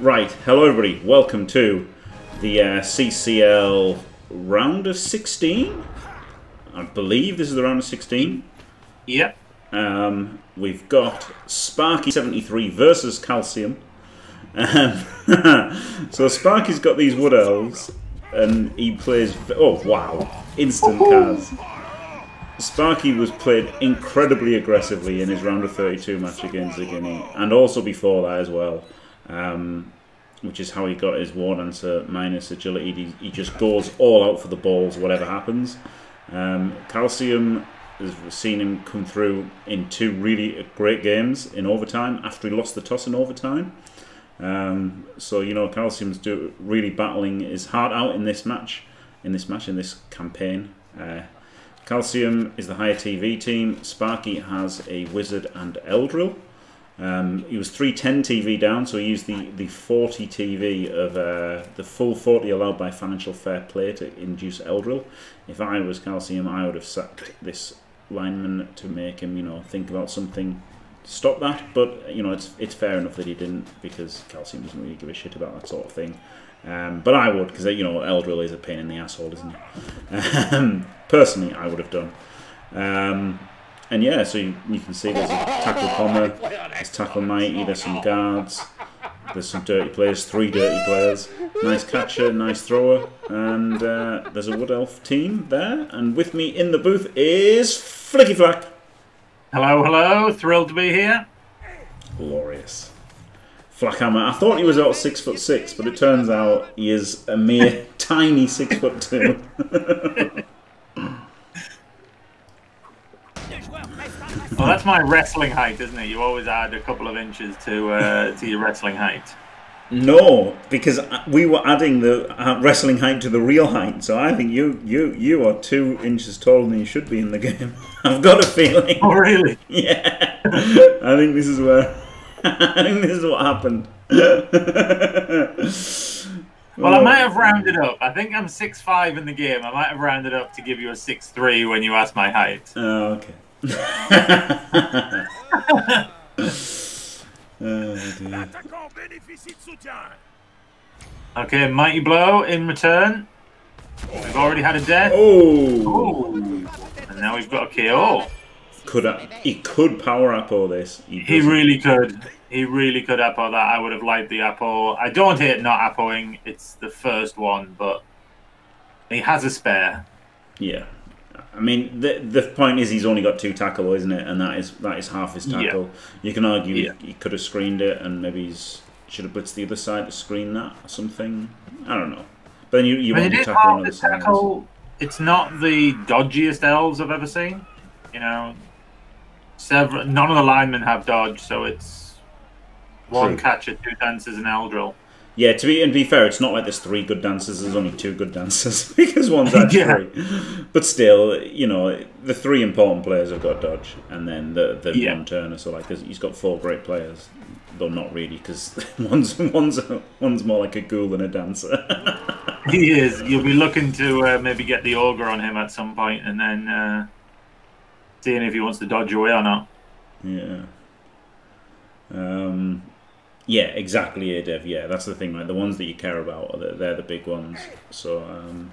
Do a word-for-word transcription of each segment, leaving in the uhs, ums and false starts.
Right, hello everybody, welcome to the uh, C C L round of sixteen? I believe this is the round of sixteen. Yep. Um, we've got Sparky seventy-three versus Calcium. Um, so Sparky's got these Wood Elves, and he plays... Oh, wow. Instant Kaz. Sparky was played incredibly aggressively in his round of thirty-two match against the Guinea, and also before that as well. Um, which is how he got his Wardancer minus agility. He, he just goes all out for the balls, whatever happens. Um, Calcium has seen him come through in two really great games in overtime after he lost the toss in overtime. Um, so you know, Calcium's do, really battling his heart out in this match, in this match, in this campaign. Uh, Calcium is the higher T V team. Sparky has a Wizard and Eldril. Um, he was three ten T V down, so he used the, the forty T V of uh, the full forty allowed by Financial Fair Play to induce Eldril. If I was Calcium, I would have sacked this lineman to make him, you know, think about something to stop that. But you know, it's it's fair enough that he didn't, because Calcium doesn't really give a shit about that sort of thing. Um, but I would, because you know, Eldril is a pain in the asshole, isn't he? Um, personally, I would have done. Um, And yeah, so you, you can see there's a tackle comma, there's tackle mighty, there's some guards, there's some dirty players, three dirty players, nice catcher, nice thrower, and uh, there's a Wood Elf team there. And with me in the booth is Flicky Flack. Hello, hello, thrilled to be here. Glorious. Flackhammer, I thought he was out six foot six, but it turns out he is a mere tiny six foot two. Well, that's my wrestling height, isn't it? You always add a couple of inches to uh, to your wrestling height. No, because we were adding the uh, wrestling height to the real height, so I think you you you are two inches taller than you should be in the game. I've got a feeling. Oh, really? Yeah. I think this is where. I think this is what happened. Well, I might have rounded up. I think I'm six five in the game. I might have rounded up to give you a six three when you asked my height. Oh, okay. Oh, okay, mighty blow in return. We've already had a death. Oh, and now we've got a K O. Could I, he could power up all this? He, he really could. He really could up all that. I would have liked the apple. I don't hate not appoing. It's the first one, but he has a spare. Yeah. I mean, the the point is he's only got two tackle, isn't it? And that is that is half his tackle. Yeah. You can argue yeah. he, he could have screened it, and maybe he's should have blitzed the other side to screen that or something. I don't know. But then you you want to tackle another side. It's not the dodgiest elves I've ever seen. You know, several none of the linemen have dodge, so it's one True. catcher, two dancers, and Eldril. Yeah, to be and be fair, it's not like there's three good dancers. There's only two good dancers because one's actually yeah. three. But still, you know, the three important players have got dodge, and then the the yeah. one turner. So like, he's got four great players, though not really, because one's one's one's more like a ghoul than a dancer. He is. You'll be looking to uh, maybe get the ogre on him at some point, and then uh, seeing if he wants to dodge away or not. Yeah. Um. Yeah, exactly, Adev. Yeah, that's the thing. Like the ones that you care about, are the, they're the big ones. So, um,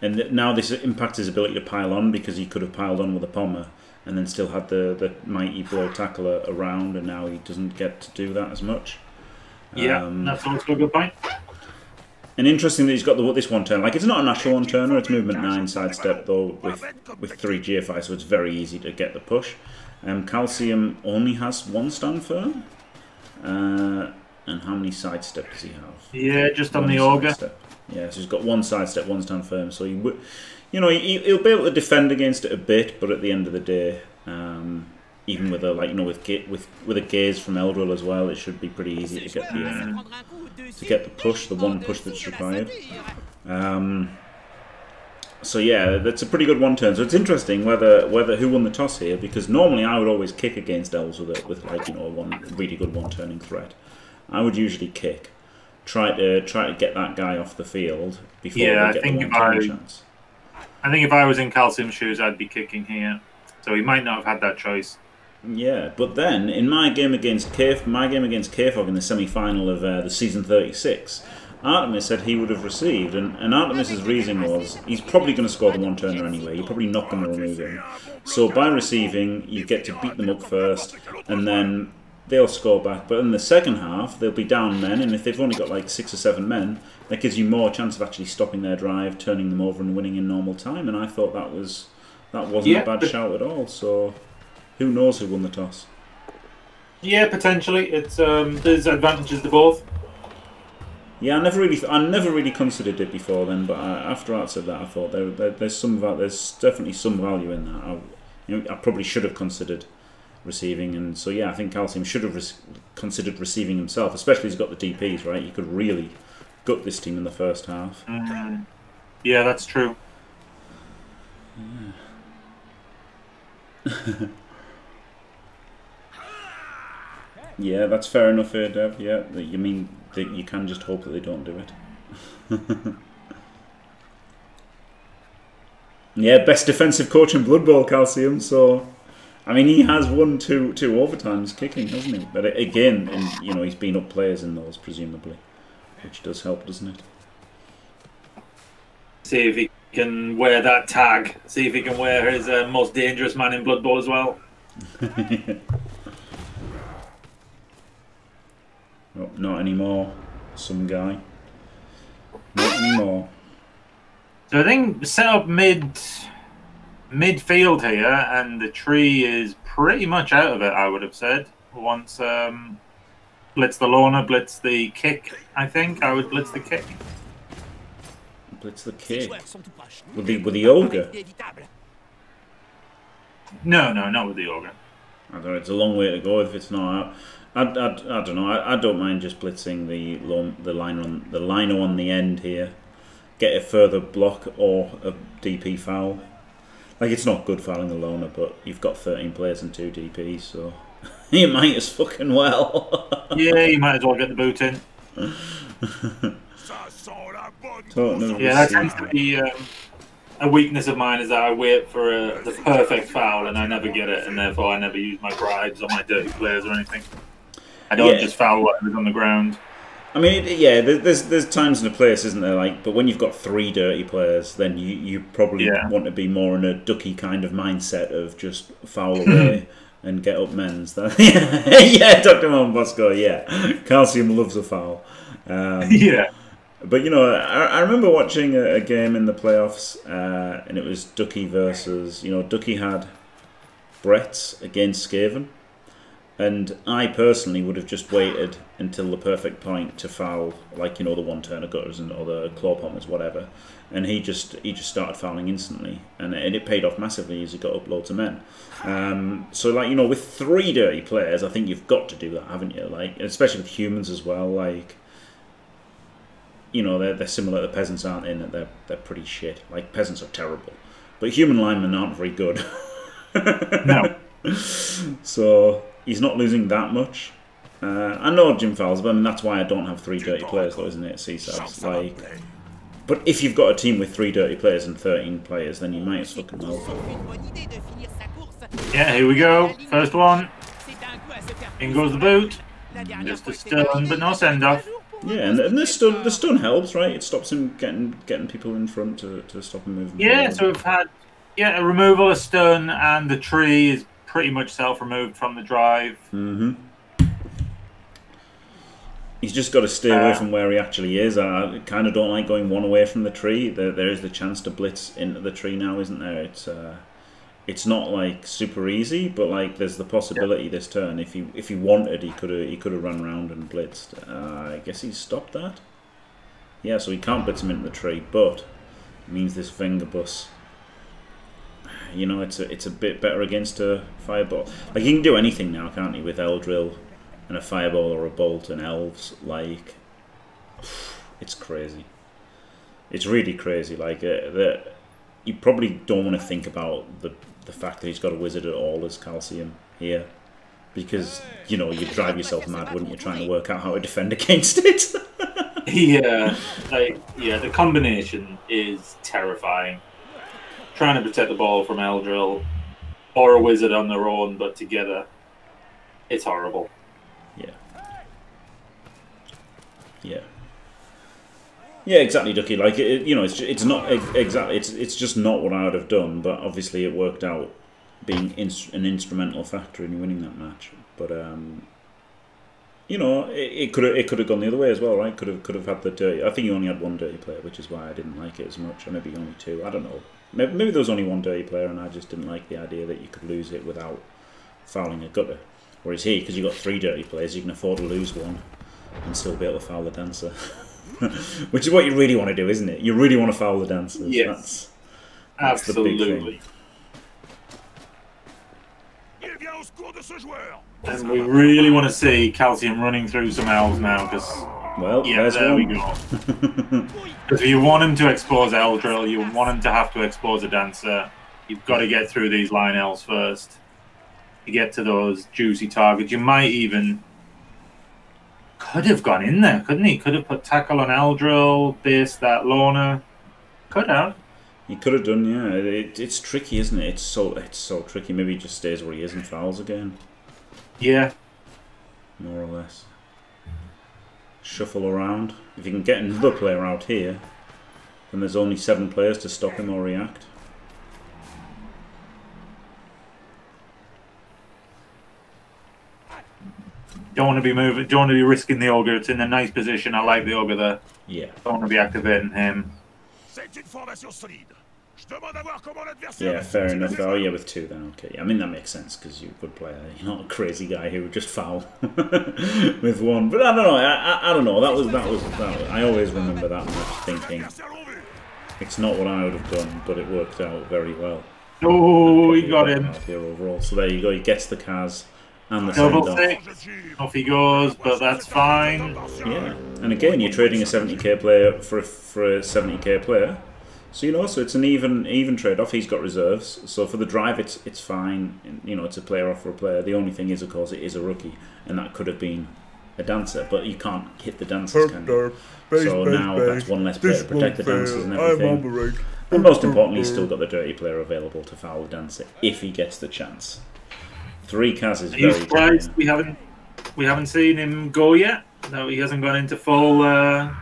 and th now this impacts his ability to pile on, because he could have piled on with a pommer and then still had the the mighty blow tackler around, and now he doesn't get to do that as much. Yeah, um, that's also a good point. And interesting that he's got the, this one turn. Like, it's not a natural one turner; it's movement nine sidestep though with with three G F I, so it's very easy to get the push. Um, Calcium only has one stand firm. Uh, and how many sidestep does he have? Yeah, just on one the ogre. Sidestep. Yeah, so he's got one sidestep, one stand firm. So he would, you know, he, he'll be able to defend against it a bit, but at the end of the day, um, even with a like, you know, with with with a gaze from Eldril as well, it should be pretty easy to get the uh, to get the push, the one push that's required. Um, so yeah, that's a pretty good one turn. So it's interesting whether whether who won the toss here, because normally I would always kick against elves with it, with like, you know, one really good one turning threat. I would usually kick, try to try to get that guy off the field before yeah, they get I think the one turning chance. I think if I was in Calcium's shoes, I'd be kicking here. So he might not have had that choice. Yeah, but then in my game against Kf, my game against K F O G in the semi-final of uh, the season thirty-six, Artemis said he would have received, and, and Artemis's reason was he's probably going to score the one-turner anyway. You're probably not going to remove him. So by receiving, you get to beat them up first, and then they'll score back. But in the second half, they'll be down men, and if they've only got like six or seven men, that gives you more chance of actually stopping their drive, turning them over, and winning in normal time. And I thought that was that wasn't yeah, a bad shout at all. So. Who knows who won the toss? Yeah, potentially. It's um, there's advantages to both. Yeah, I never really, I never really considered it before then. But I, after Art said that, I thought there, there, there's some, there's definitely some value in that. I, you know, I probably should have considered receiving, and so yeah, I think Calcium should have res considered receiving himself, especially he's got the D Ps right. You could really gut this team in the first half. Mm. Yeah, that's true. Yeah. Yeah, that's fair enough here, Dev. Yeah, you mean that you can just hope that they don't do it. Yeah, best defensive coach in Blood Bowl, Calcium. So, I mean, he has won two two overtimes kicking, hasn't he? But again, and, you know, he's been up players in those presumably, which does help, doesn't it? See if he can wear that tag. See if he can wear his uh, most dangerous man in Blood Bowl as well. Yeah. Oh, not anymore, some guy. Not anymore. So I think set up mid midfield here, and the tree is pretty much out of it, I would have said. Once um, blitz the loner, blitz the kick, I think. I would blitz the kick. Blitz the kick? With the, with the ogre? No, no, not with the ogre. I don't know, it's a long way to go if it's not out. I, I, I don't know. I, I don't mind just blitzing the long, the liner on the liner on the end here, get a further block or a D P foul. Like it's not good fouling the loner, but you've got thirteen players and two D Ps, so you might as fucking well. Yeah, you might as well get the boot in. Yeah, that tends to be um, a weakness of mine is that I wait for a, the perfect foul and I never get it, and therefore I never use my bribes or my dirty players or anything. I don't yeah. just foul whatever's on the ground. I mean, it, yeah, there's there's times and a place, isn't there? Like, but when you've got three dirty players, then you, you probably yeah. want to be more in a Ducky kind of mindset of just foul away and get up men's. yeah, yeah, Doctor Mon Bosco, yeah. Calcium loves a foul. Um, yeah. But, you know, I, I remember watching a, a game in the playoffs, uh, and it was Ducky versus, you know, Ducky had Bretts against Skaven. And I personally would have just waited until the perfect point to foul, like, you know, the one-turner gutters and or the claw pommers, whatever. And he just he just started fouling instantly, and and it paid off massively as he got up loads of men. Um, so, like, you know, with three dirty players, I think you've got to do that, haven't you? Like, especially with humans as well. Like, you know, they're they're similar. The peasants aren't in that they're they're pretty shit. Like, peasants are terrible, but human linemen aren't very good. No. So. He's not losing that much. Uh, I know Jim fouls, but I mean, that's why I don't have three dirty players, though, isn't it? C S A Bs, like, but if you've got a team with three dirty players and thirteen players, then you might as fucking well. Yeah, here we go. First one. In goes the boot. Just a stun, but no send off. Yeah, and the stun, the stun helps, right? It stops him getting getting people in front to to stop him moving. Yeah, forward. So we've had yeah a removal, a stun, and the tree is pretty much self-removed from the drive. Mm-hmm. He's just got to stay uh, away from where he actually is. I kind of don't like going one away from the tree. There, there is the chance to blitz into the tree now, isn't there? It's uh, it's not like super easy, but like there's the possibility yeah. this turn. If he if he wanted, he could have he could have run round and blitzed. Uh, I guess he's stopped that. Yeah, so he can't blitz him into the tree, but it means this finger bus. You know, it's a, it's a bit better against a fireball. Like, you can do anything now, can't you, with Eldril and a fireball or a bolt and elves. Like, it's crazy. It's really crazy. Like, uh, the, you probably don't want to think about the, the fact that he's got a wizard at all as Calcium here. Because, you know, you'd drive yourself mad, wouldn't you, trying to work out how to defend against it? Yeah, like, yeah, the combination is terrifying. Trying to protect the ball from Eldril or a wizard on their own, but together It's horrible. Yeah. Yeah. Yeah, exactly, Ducky. Like, it, you know, it's just, it's not exactly. It's it's just not what I would have done, but obviously it worked out being inst an instrumental factor in you winning that match. But um, you know, it, it could it could have gone the other way as well, right? Could have could have had the dirty. I think you only had one dirty player, which is why I didn't like it as much, or maybe only two. I don't know. Maybe, maybe there was only one dirty player, and I just didn't like the idea that you could lose it without fouling a gutter. Whereas here, because you've got three dirty players, you can afford to lose one and still be able to foul the dancer. Which is what you really want to do, isn't it? You really want to foul the dancers. Yes, that's, that's absolutely. The big thing. And we really want to see Calcium running through some elves now, because well, yeah, there's there one. we go. Because if you want him to expose Eldril, you want him to have to expose a dancer. You've got to get through these line elves first to get to those juicy targets. You might even. Could have gone in there, couldn't he? Could have put tackle on Eldril, base that Lorna. Could have. He could have done, yeah. It, it's tricky, isn't it? It's so it's so tricky. Maybe he just stays where he is and fouls again. Yeah. More or less. Shuffle around. If you can get another player out here, then there's only seven players to stop him or react. Don't want to be moving. Don't want to be risking the ogre. It's in a nice position. I like the ogre there. Yeah. Don't want to be activating him. Yeah, fair enough. Oh yeah, with two then. Okay. I mean that makes sense because you would play. You're not a crazy guy who would just foul with one. But I don't know. I, I I don't know. That was that was that. Was, I always remember that much thinking. It's not what I would have done, but it worked out very well. Oh, he got him. Here overall. So there you go. He gets the Kaz. And the double six, off he goes, but that's fine. Yeah, and again, you're trading a seventy K player for a, for a seventy K player, so you know, so it's an even even trade off. He's got reserves, so for the drive, it's it's fine. You know, it's a player off for a player. The only thing is, of course, it is a rookie, and that could have been a dancer, but you can't hit the dancers, can you? So now that's one less player to protect the dancers and everything. And most importantly, he's still got the dirty player available to foul the dancer if he gets the chance. Three Kaz is very surprised we haven't we haven't seen him go yet. No, he hasn't gone into full uh,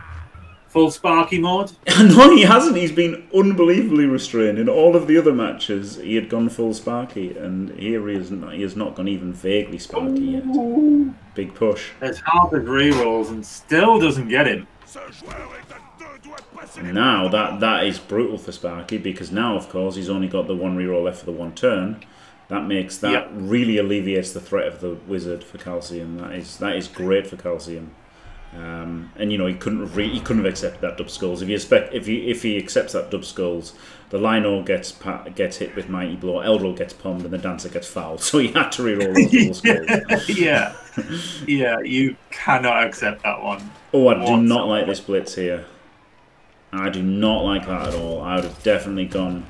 full Sparky mode. No, he hasn't. He's been unbelievably restrained in all of the other matches. He had gone full Sparky, and here he is not. He has not gone even vaguely Sparky yet. Big push. There's half his rerolls and still doesn't get him. Now that that is brutal for Sparky because now, of course, he's only got the one reroll left for the one turn. That makes that yep. really alleviates the threat of the wizard for Calcium. That is that is great for Calcium, um, and you know he couldn't have re he couldn't have accepted that dub skulls. If you expect if he if he accepts that dub skulls, the Lino gets pat, gets hit with mighty blow, Eldril gets pummed, and the dancer gets fouled. So you had to reroll those double skulls. Yeah, yeah, you cannot accept that one. Oh, I whatsoever. do not like this blitz here. I do not like that at all. I would have definitely gone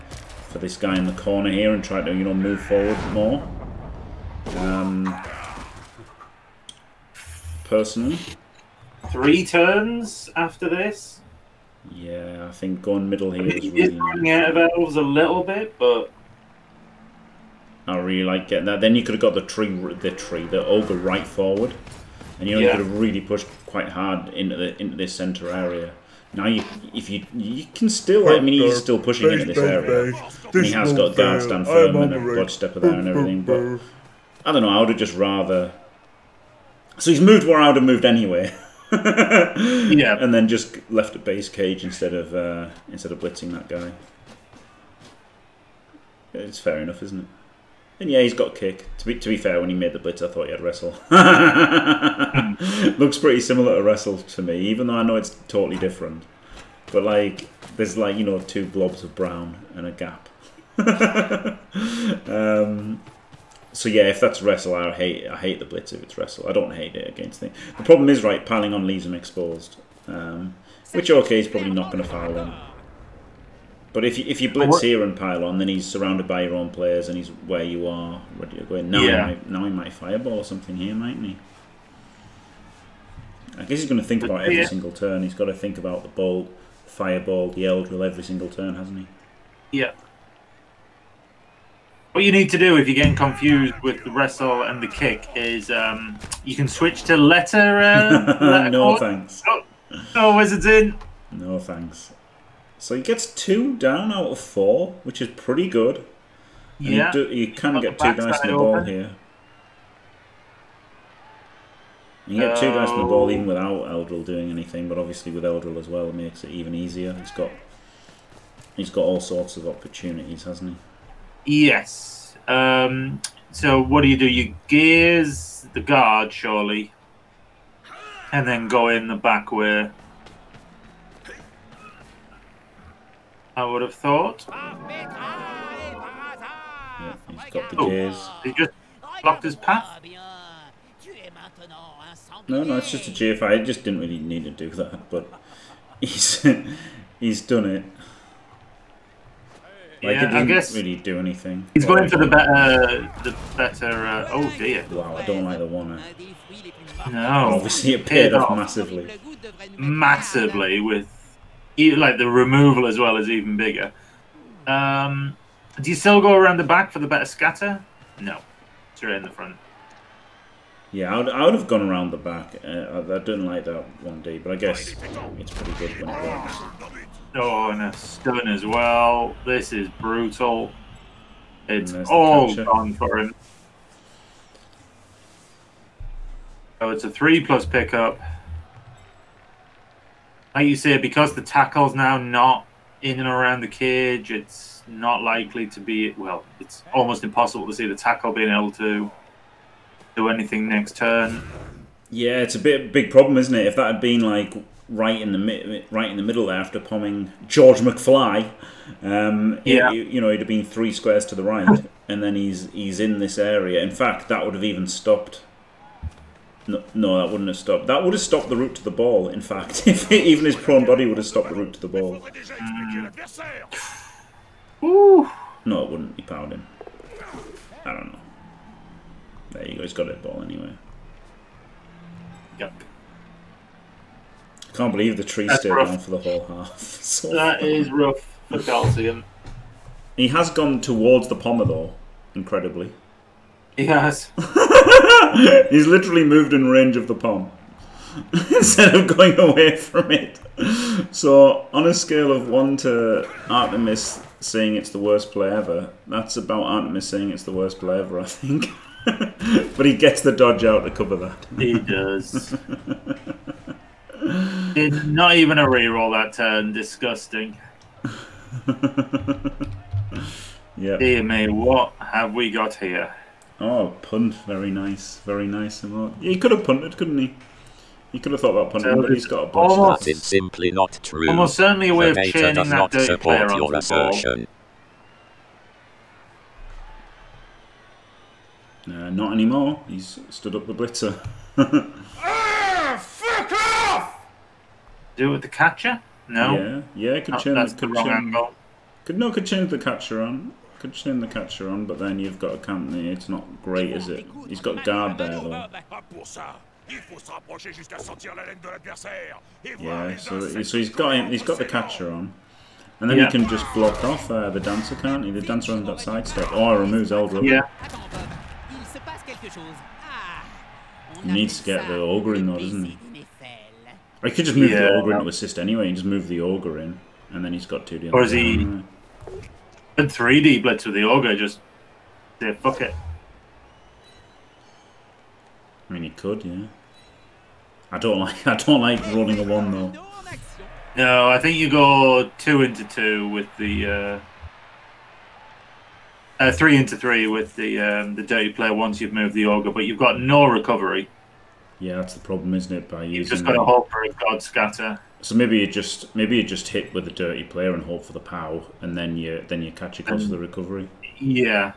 for this guy in the corner here and try to, you know, move forward more. Um, personally. Three turns after this? Yeah, I think going middle here I mean, is really running out of elves a little bit, but I really like getting that. Then you could have got the tree, the tree, the ogre right forward. And you know, yeah. you could have really pushed quite hard into the into this centre area. Now, you, if you you can still, I mean, he's still pushing into this area. And he has got guard stand firm and a blood stepper there and everything, but I don't know. I would have just rather. So he's moved where I would have moved anyway. Yeah, and then just left a base cage instead of uh, instead of blitzing that guy. It's fair enough, isn't it? And yeah, he's got kick. To be to be fair, when he made the blitz, I thought he had wrestle. Looks pretty similar to wrestle to me, even though I know it's totally different. But like, there's like you know two blobs of brown and a gap. um, so yeah, if that's wrestle, I hate I hate the blitz if it's wrestle. I don't hate it against things. The problem is right piling on leaves him exposed, um, which okay is probably not going to foul him. But if you, if you blitz here and pile on, then he's surrounded by your own players and he's where you are. Where do you go? Now, yeah. he might, now he might fireball or something here, mightn't he? I guess he's going to think about every yeah. single turn. He's got to think about the bolt, the fireball, the Eldril every single turn, hasn't he? Yeah. What you need to do if you're getting confused with the wrestle and the kick is um, you can switch to letter. Uh, letter no thanks. Oh, no Wizards in. No thanks. So he gets two down out of four, which is pretty good. And yeah. You, do, you can get two dice in the ball open. Here. You get two dice in the ball even without Eldril doing anything, but obviously with Eldril as well, it makes it even easier. He's got he's got all sorts of opportunities, hasn't he? Yes. Um, so what do you do? You gears the guard, surely, and then go in the back way. I would have thought. Yeah, he's got the oh, gears. He just blocked his path. No, no, it's just a G F I. I just didn't really need to do that, but he's he's done it. Like, yeah, it didn't I guess really do anything. He's going for the better, the better. Uh, oh dear! Wow, I don't like the one. No, and obviously it paid off, off massively. Massively with, like, the removal as well is even bigger. Um, do you still go around the back for the better scatter? No, it's right in the front. Yeah, I would, I would have gone around the back. Uh, I, I didn't like that one D, but I guess it's pretty good when it works. Oh, and a stun as well. This is brutal. It's all gone for him. Oh, it's a three plus pickup. Like you say, because the tackle's now not in and around the cage, it's not likely to be... Well, it's almost impossible to see the tackle being able to... do anything next turn. Yeah, it's a bit big problem, isn't it? If that had been like right in the mi right in the middle there after pomming George McFly, um, yeah, it, you know, he'd have been three squares to the right, and then he's he's in this area. In fact, that would have even stopped. No, no, that wouldn't have stopped. That would have stopped the route to the ball. In fact, if it, even his prone body would have stopped the route to the ball. Ooh. No, it wouldn't. He powered him. I don't know. There you go, he's got a ball anyway. Yep. I can't believe the tree stayed down for the whole half. So that fun. Is rough for Calcium. He has gone towards the pommer though, incredibly. He has. He's literally moved in range of the pom instead of going away from it. So on a scale of one to Artemis saying it's the worst play ever, that's about Artemis saying it's the worst play ever, I think. But he gets the dodge out to cover that. He does. It's not even a reroll that turn. Disgusting. Yeah. Dear me, what have we got here? Oh, punt. Very nice. Very nice. He could have punted, couldn't he? He could have thought about punting, so but he's got a bust. That is simply not true. Almost certainly a way of chaining that dirty player onto the ball. Uh, not anymore. He's stood up the blitzer. Ah, fuck off! Do it with the catcher? No. Yeah, yeah. Could oh, change that's the, the wrong angle. Could no, could change the catcher on. Could change the catcher on, but then you've got a company. It's not great, is it? He's got guard there though. Yeah, so so he's got him, he's got the catcher on. And then yeah. He can just block off uh, the dancer, can't he? The dancer hasn't got sidestep. Oh, it removes Eldril. Yeah. He needs to get the ogre in though, doesn't he? Or he could just move yeah, the ogre in to assist anyway. He just move the ogre in, and then he's got two D. Or is he... And three D blitz with the ogre, just... Yeah, fuck it. I mean, he could, yeah. I don't like I don't like rolling a one though. No, I think you go two into two with the... Uh... Uh, three into three with the um, the dirty player once you've moved the ogre, but you've got no recovery. Yeah, that's the problem, isn't it? By using you've just got to hope for a god scatter. So maybe you just maybe you just hit with the dirty player and hope for the pow, and then you then you catch it close um, to the recovery. Yeah,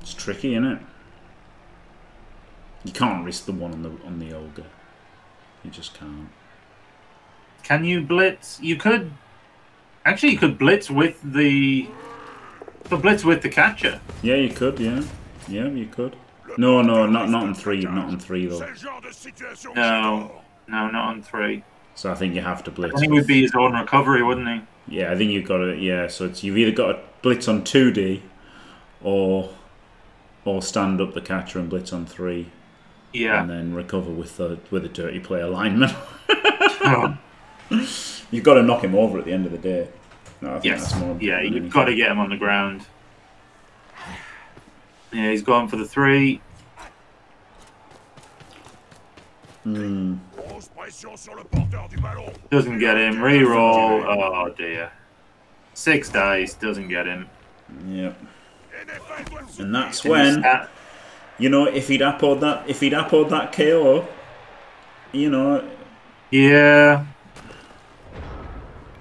it's tricky, isn't it? You can't risk the one on the on the ogre. You just can't. Can you blitz? You could. Actually, you could blitz with the, the blitz with the catcher. Yeah, you could. Yeah, yeah, you could. No, no, not not on three, not on three though. No, no, not on three. So I think you have to blitz. I think it would be his own recovery, wouldn't he? Yeah, I think you've got it. Yeah, so it's you've either got to blitz on two D or or stand up the catcher and blitz on three. Yeah, and then recover with the with a dirty player lineman. Oh. You've got to knock him over at the end of the day. No, I think yes. That's more yeah, you've got to get him on the ground. Yeah, he's gone for the three. Mm. Doesn't get him. Reroll. Oh dear. Six dice. Doesn't get him. Yep. And that's when, you know, if he'd appoed that, if he'd appoed that K O, you know. Yeah.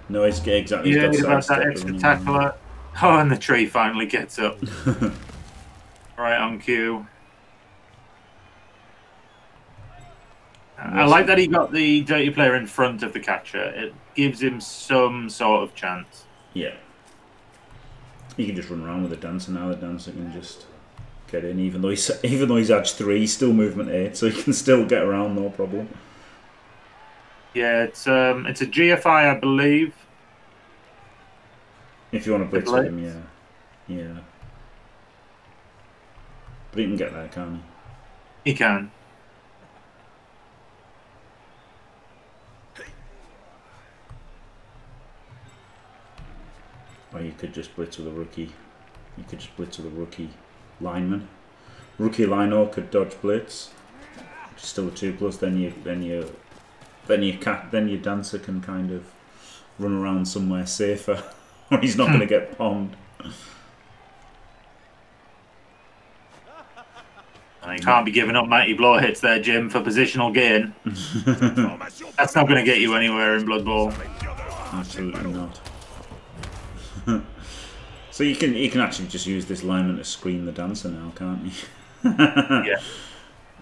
No, he's exactly. Yeah, he's got that extra tackler. Oh, and the tree finally gets up. Right on cue. I like that he got the dirty player in front of the catcher. It gives him some sort of chance. Yeah. He can just run around with the dancer now. The dancer can just get in, even though he's even though he's edge three, he's still movement eight, so he can still get around, no problem. Yeah, it's um, it's a G F I, I believe. If you want to blitz with him, yeah, yeah. But he can get there, can't he? He can. Or you could just blitz with a rookie. You could just blitz with a rookie lineman. Rookie lino could dodge blitz. Still a two plus. Then you, then you, then you cat, then your dancer can kind of run around somewhere safer, or he's not going to get palmed. And you can't be giving up mighty blow hits there, Jim, for positional gain. That's not going to get you anywhere in Blood Bowl. Absolutely not. So you can you can actually just use this lineman to screen the dancer now, can't you? Yeah.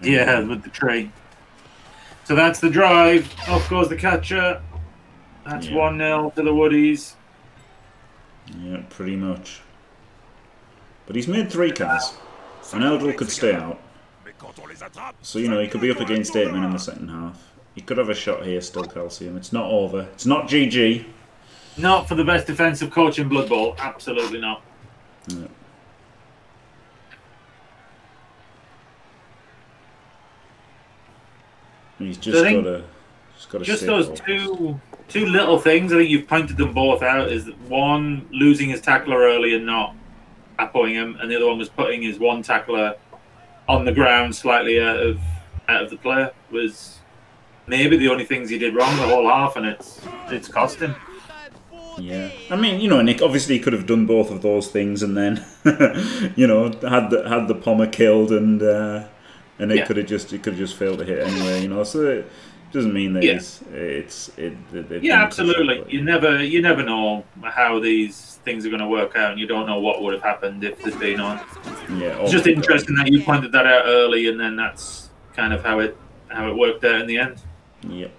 Yeah, with the tree. So that's the drive. Off goes the catcher. That's yeah. one nil to the Woodies. Yeah, pretty much. But he's made three cats. And Eldril could stay out. So, you know, he could be up against eight men in the second half. He could have a shot here still, Calcium. It's not over. It's not G G. Not for the best defensive coach in Blood Bowl. Absolutely not. No. He's just so got a. Just, got a just those focus. two two little things. I think you've pointed them both out. Is that one losing his tackler early and not appoing him, and the other one was putting his one tackler on the ground slightly out of out of the player was maybe the only things he did wrong the whole half, and it's it's cost him. Yeah, I mean, you know, Nick obviously he could have done both of those things, and then, you know, had the had the Pommer killed, and uh, and it yeah. could have just it could have just failed to hit anyway, you know. So it doesn't mean that yeah. it's it's it. it yeah, absolutely. It, you yeah. never you never know how these things are going to work out, and you don't know what would have happened if there's been on. Yeah, it's just interesting that you pointed that out early, and then that's kind of how it how it worked out in the end. Yep.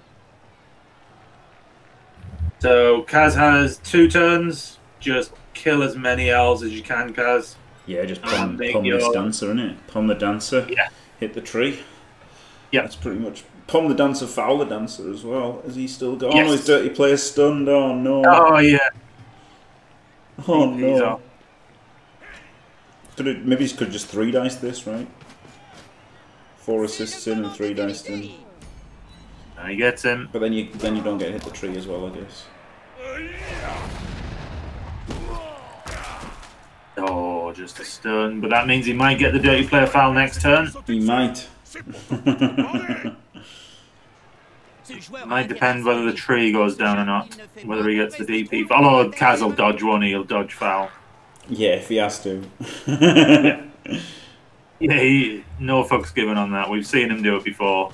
So Kaz has two turns. Just kill as many elves as you can, Kaz. Yeah, just palm, palm this dancer, innit? Palm the dancer. Yeah. Hit the tree. Yeah, that's pretty much. Palm the dancer, foul the dancer as well. Has he still got? Yes. Oh no, his dirty player's stunned. Oh no. Oh yeah. Oh he, no. Could it, maybe he could just three dice this, right? Four assists in and three dice in. And he gets him. But then you then you don't get hit the tree as well, I guess. Oh, just a stun, but that means he might get the dirty player foul next turn. He might. It might depend whether the tree goes down or not, whether he gets the D P. Although Kaz will dodge one, he'll dodge foul. Yeah, if he has to. Yeah, he, no fucks given on that. We've seen him do it before.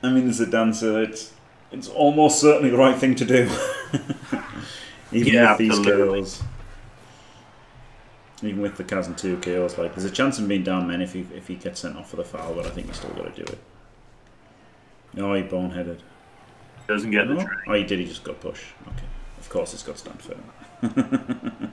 I mean, as a dancer, it's it's almost certainly the right thing to do. Even yeah, with these K Os, even with the Kaz and two K Os, like there's a chance of being down men if he if he gets sent off for the foul, but I think he's still got to do it. Oh, he boneheaded. Doesn't get no? the train. Oh, he did. He just got pushed. Okay, of course, it's got stamped firm.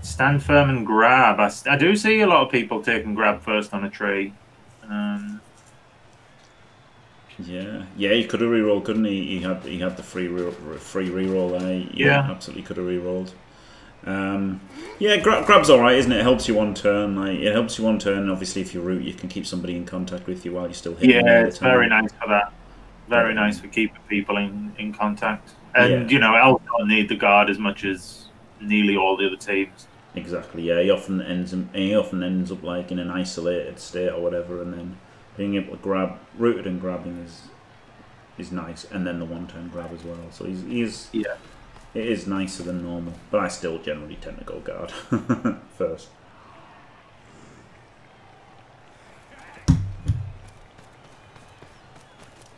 Stand firm and grab. I, I do see a lot of people taking grab first on a tree. Um, Yeah, yeah, he could have rerolled, couldn't he? He had he had the free re free reroll there. Eh? Yeah, absolutely could have rerolled. Um, yeah, grab, grab's all right, isn't it? It helps you one turn. Like, it helps you one turn. Obviously, if you root, you can keep somebody in contact with you while you're still hitting. Yeah, it's very nice for that. Very yeah. nice for keeping people in in contact. And yeah. you know, Elves don't need the guard as much as nearly all the other teams. Exactly. Yeah, he often ends he often ends up like in an isolated state or whatever, and then being able to grab, rooted and grabbing is is nice, and then the one-turn grab as well. So he's, he's yeah, it is nicer than normal. But I still generally tend to go guard first.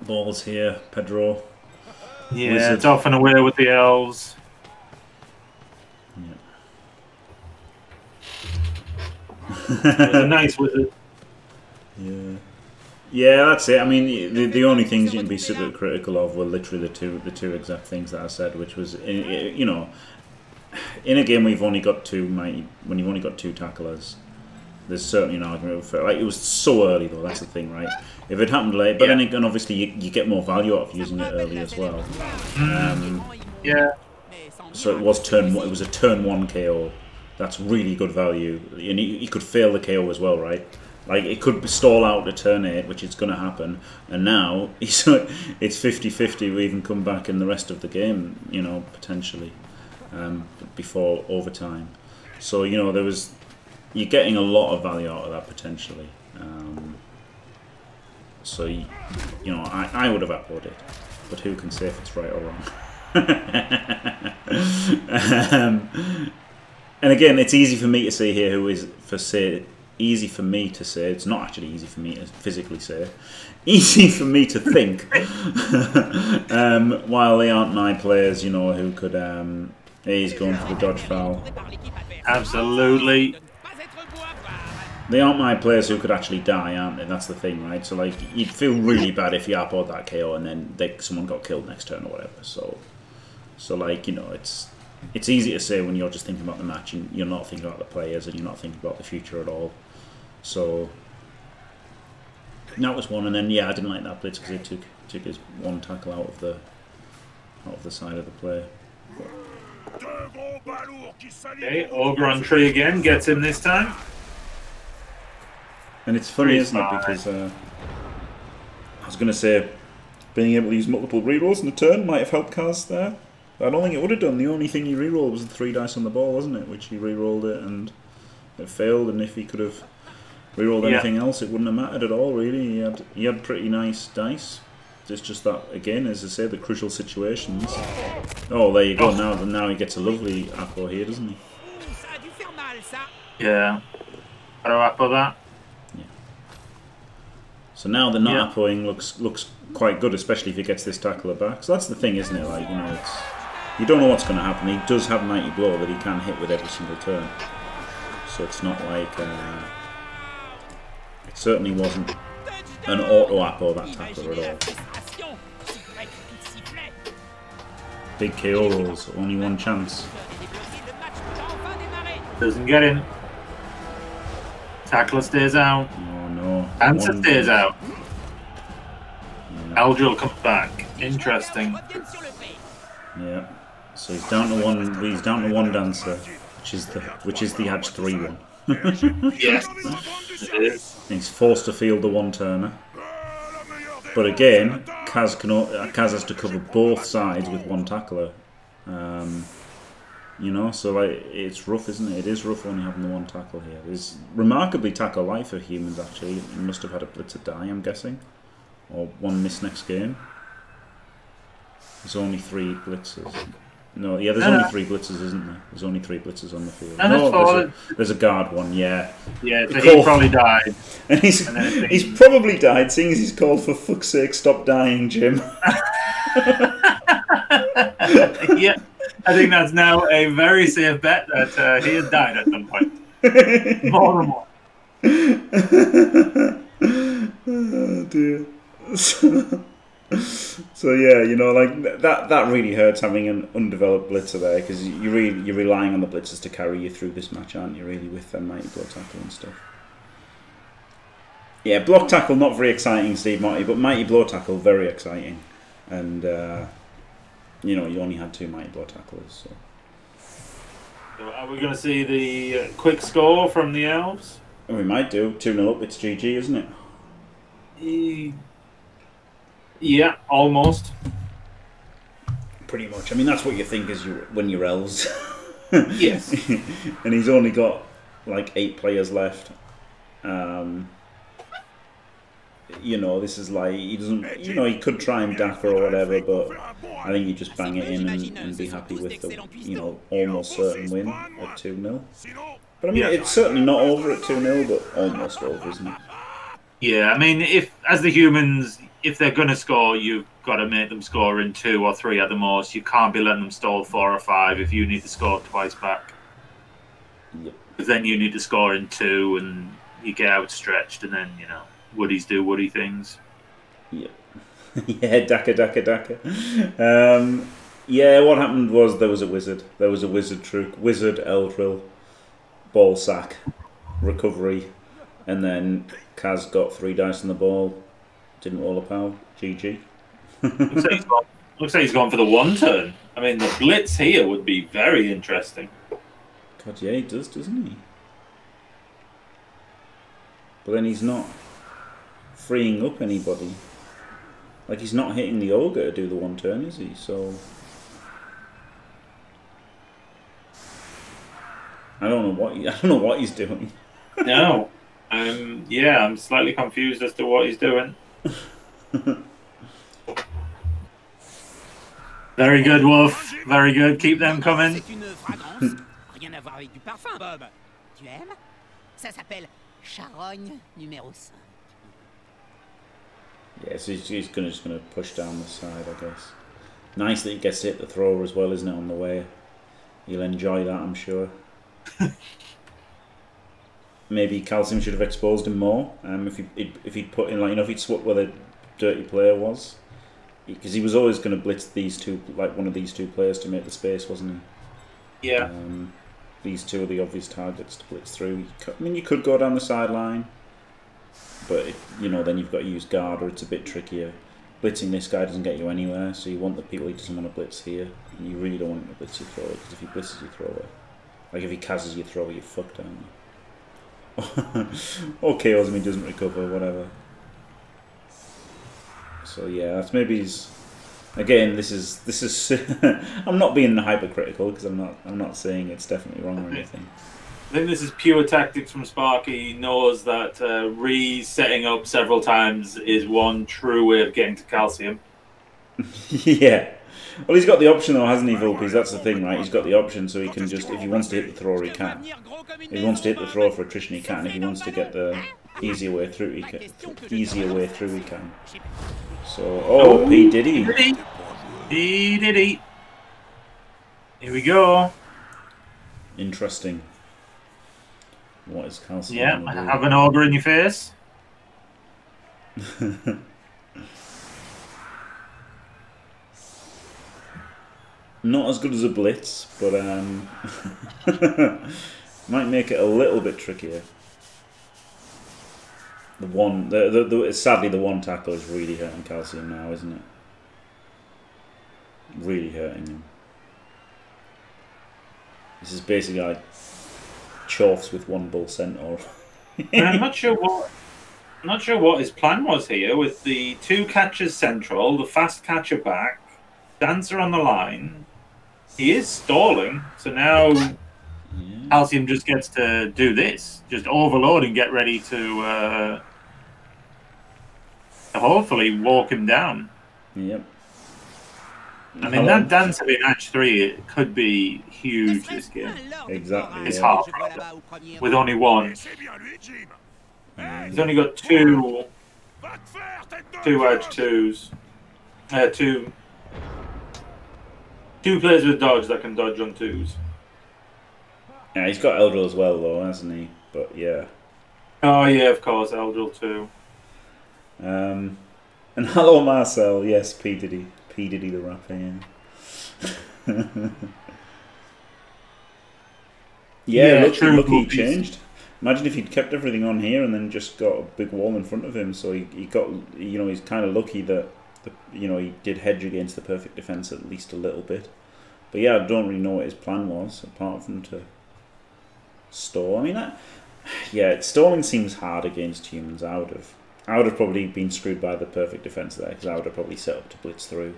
Balls here, Pedro. Yeah, Wizard. It's off and away with the Elves. Yeah. A nice Wizard. Yeah. Yeah, that's it. I mean, the the only things you can be super critical of were literally the two the two exact things that I said, which was, you know, in a game we've only got two mighty, when you've only got two tacklers, there's certainly an argument for it. Like, it was so early though. That's the thing, right? If it happened late, but yeah. then again, obviously you, you get more value out of using it early as well. Um, yeah. So it was turn one. It was a turn one K O. That's really good value, and you, you could fail the K O as well, right? Like, it could stall out to turn eight, which is going to happen. And now, it's fifty fifty we even come back in the rest of the game, you know, potentially, um, before overtime. So, you know, there was... You're getting a lot of value out of that, potentially. Um, so, you, you know, I, I would have uploaded. But who can say if it's right or wrong? um, and again, it's easy for me to say here who is, for say... Easy for me to say. It's not actually easy for me to physically say. Easy for me to think. um, while they aren't my players, you know, who could... Um, he's going for the dodge foul. Absolutely. They aren't my players who could actually die, aren't they? That's the thing, right? So, like, you'd feel really bad if you up-odd that K O and then they, someone got killed next turn or whatever. So, so like, you know, it's... It's easy to say when you're just thinking about the match and you're not thinking about the players and you're not thinking about the future at all. So that was one, and then yeah, I didn't like that blitz because he took took his one tackle out of the out of the side of the play. Okay, Ogre on tree again gets him this time. And it's funny, isn't it? Because uh, I was going to say being able to use multiple rerolls in a turn might have helped Kaz there. I don't think it would have done. The only thing he re-rolled was the three dice on the ball, wasn't it? Which he re-rolled it and it failed. And if he could have re-rolled yeah. anything else, it wouldn't have mattered at all, really. He had he had pretty nice dice. It's just that, again, as I say, the crucial situations. Oh, there you go. Oh. Now now he gets a lovely appo here, doesn't he? Yeah. How do I appo that? Yeah. So now the not yeah. appoing looks looks quite good, especially if he gets this tackler back. So that's the thing, isn't it? Like, you know, it's. You don't know what's going to happen. He does have mighty blow that he can hit with every single turn, so it's not like uh, it certainly wasn't an auto appo that tackler at all. Big K O rolls, only one chance. Doesn't get in. Tackler stays out. Oh no! Answer one... stays out. No. Eldril comes back. Interesting. Yeah. So he's down to one. He's down to one dancer, which is the which is the edge three one. Yes, it is. He's forced to field the one turner, but again, Kaz can Kaz has to cover both sides with one tackler. Um, you know, so like it's rough, isn't it? It is rough only having the one tackle here. It's remarkably tackle light for humans. Actually, he must have had a blitzer die, I'm guessing, or one miss next game. There's only three blitzers. No, yeah, there's no, only no. three blitzers, isn't there? There's only three blitzers on the field. And no, there's, a, there's a guard one, yeah. Yeah, so he probably died. And he's, and then he's probably died, seeing as he's called, for fuck's sake, stop dying, Jim. Yeah, I think that's now a very safe bet that uh, he had died at some point. More and more. Oh, dear. So yeah, you know, like that that really hurts having an undeveloped blitzer there, because you really you're relying on the blitzers to carry you through this match, aren't you? Really, with their mighty blow tackle and stuff. Yeah, block tackle not very exciting, Steve Marty, but mighty blow tackle very exciting. And uh, you know, you only had two mighty blow tacklers. So. So are we going to see the quick score from the Elves? We might do two nil up. It's G G, isn't it? Yeah, almost. Pretty much. I mean, that's what you think is you when you're Elves. Yes. And he's only got like eight players left. Um, you know, this is like, he doesn't, you know, he could try and daffer or whatever, but I think you just bang it in and, and be happy with the, you know, almost certain win at two nil. But I mean, it's certainly not over at two nil, but almost over, isn't it? Yeah, I mean, if, as the Humans, if they're going to score, you've got to make them score in two or three at the most. You can't be letting them stall four or five if you need to score twice back. Yep. Because then you need to score in two and you get outstretched and then, you know, Woodies do Woody things. Yeah, yeah, Daka, Daka, Daka. Um, yeah, what happened was there was a wizard. There was a wizard trick. Wizard, Eldril, ball sack, recovery, and then Kaz got three dice on the ball. Didn't roll a pal. G G. Looks like he's gone, looks like he's gone for the one turn. I mean, the blitz here would be very interesting. God, yeah, he does, doesn't he? But then he's not freeing up anybody. Like, he's not hitting the ogre to do the one turn, is he? So I don't know what he, I don't know what he's doing. No, um, yeah, I'm slightly confused as to what he's doing. Very good, Wolf. Very good. Keep them coming. Yeah, so he's, he's gonna, just going to push down the side, I guess. Nice that he gets to hit the thrower as well, isn't it, on the way? He'll enjoy that, I'm sure. Maybe Calcium should have exposed him more. Um, if, he, if he'd put in, like, you know, if he'd swapped where the dirty player was. Because he was always going to blitz these two, like one of these two players to make the space, wasn't he? Yeah. Um, these two are the obvious targets to blitz through. I mean, you could go down the sideline. But, it, you know, then you've got to use guard or it's a bit trickier. Blitzing this guy doesn't get you anywhere, so you want the people he doesn't want to blitz here. And you really don't want him to blitz your thrower, because if he blitzes your thrower, like if he Kazes your thrower, you're fucked, aren't you? Okay, Osmi doesn't recover, whatever. So yeah, that's maybe his... Again, this is... this is. I'm not being hypercritical, because I'm not, I'm not saying it's definitely wrong or anything. I think this is pure tactics from Sparky. He knows that uh, re-setting up several times is one true way of getting to Calcium. Yeah. Well, he's got the option, though, hasn't he, Vulpes? That's the thing, right? He's got the option, so he can just... If he wants to hit the thrower, he can. If he wants to hit the thrower for attrition, he can. If he wants to get the easier way through, he can. Easier way through, he can. So... Oh, oh P. Diddy. Diddy. P. Diddy. Here we go. Interesting. What is Calcium? Yeah, have an ogre in your face. Not as good as a blitz, but um, might make it a little bit trickier. The one, the, the, the sadly, the one tackle is really hurting Calcium now, isn't it? Really hurting him. This is basically like Chorfs with one bull centaur. I'm not sure what I'm not sure what his plan was here with the two catchers central, the fast catcher back, Dancer on the line. He is stalling, so now yeah. Calcium just gets to do this, just overload and get ready to uh, hopefully walk him down. Yep. I mean, that dance in match three, it could be huge this game. Exactly. It's yeah. hard problem. With only one. Mm. He's only got two two edge twos. Uh, two two players with dodge that can dodge on twos. Yeah, he's got Eldril as well though, hasn't he? But yeah. Oh yeah, of course, Eldril too. Um and hello Marcel, yes, P Diddy. P. Diddy the rapper, yeah. Yeah, yeah, look, look, he changed. Imagine if he'd kept everything on here and then just got a big wall in front of him. So he, he got, you know, he's kind of lucky that, the, you know, he did hedge against the perfect defense at least a little bit. But yeah, I don't really know what his plan was apart from to stall. I mean, that, yeah, stalling seems hard against humans. I would have, I would have probably been screwed by the perfect defense there because I would have probably set up to blitz through,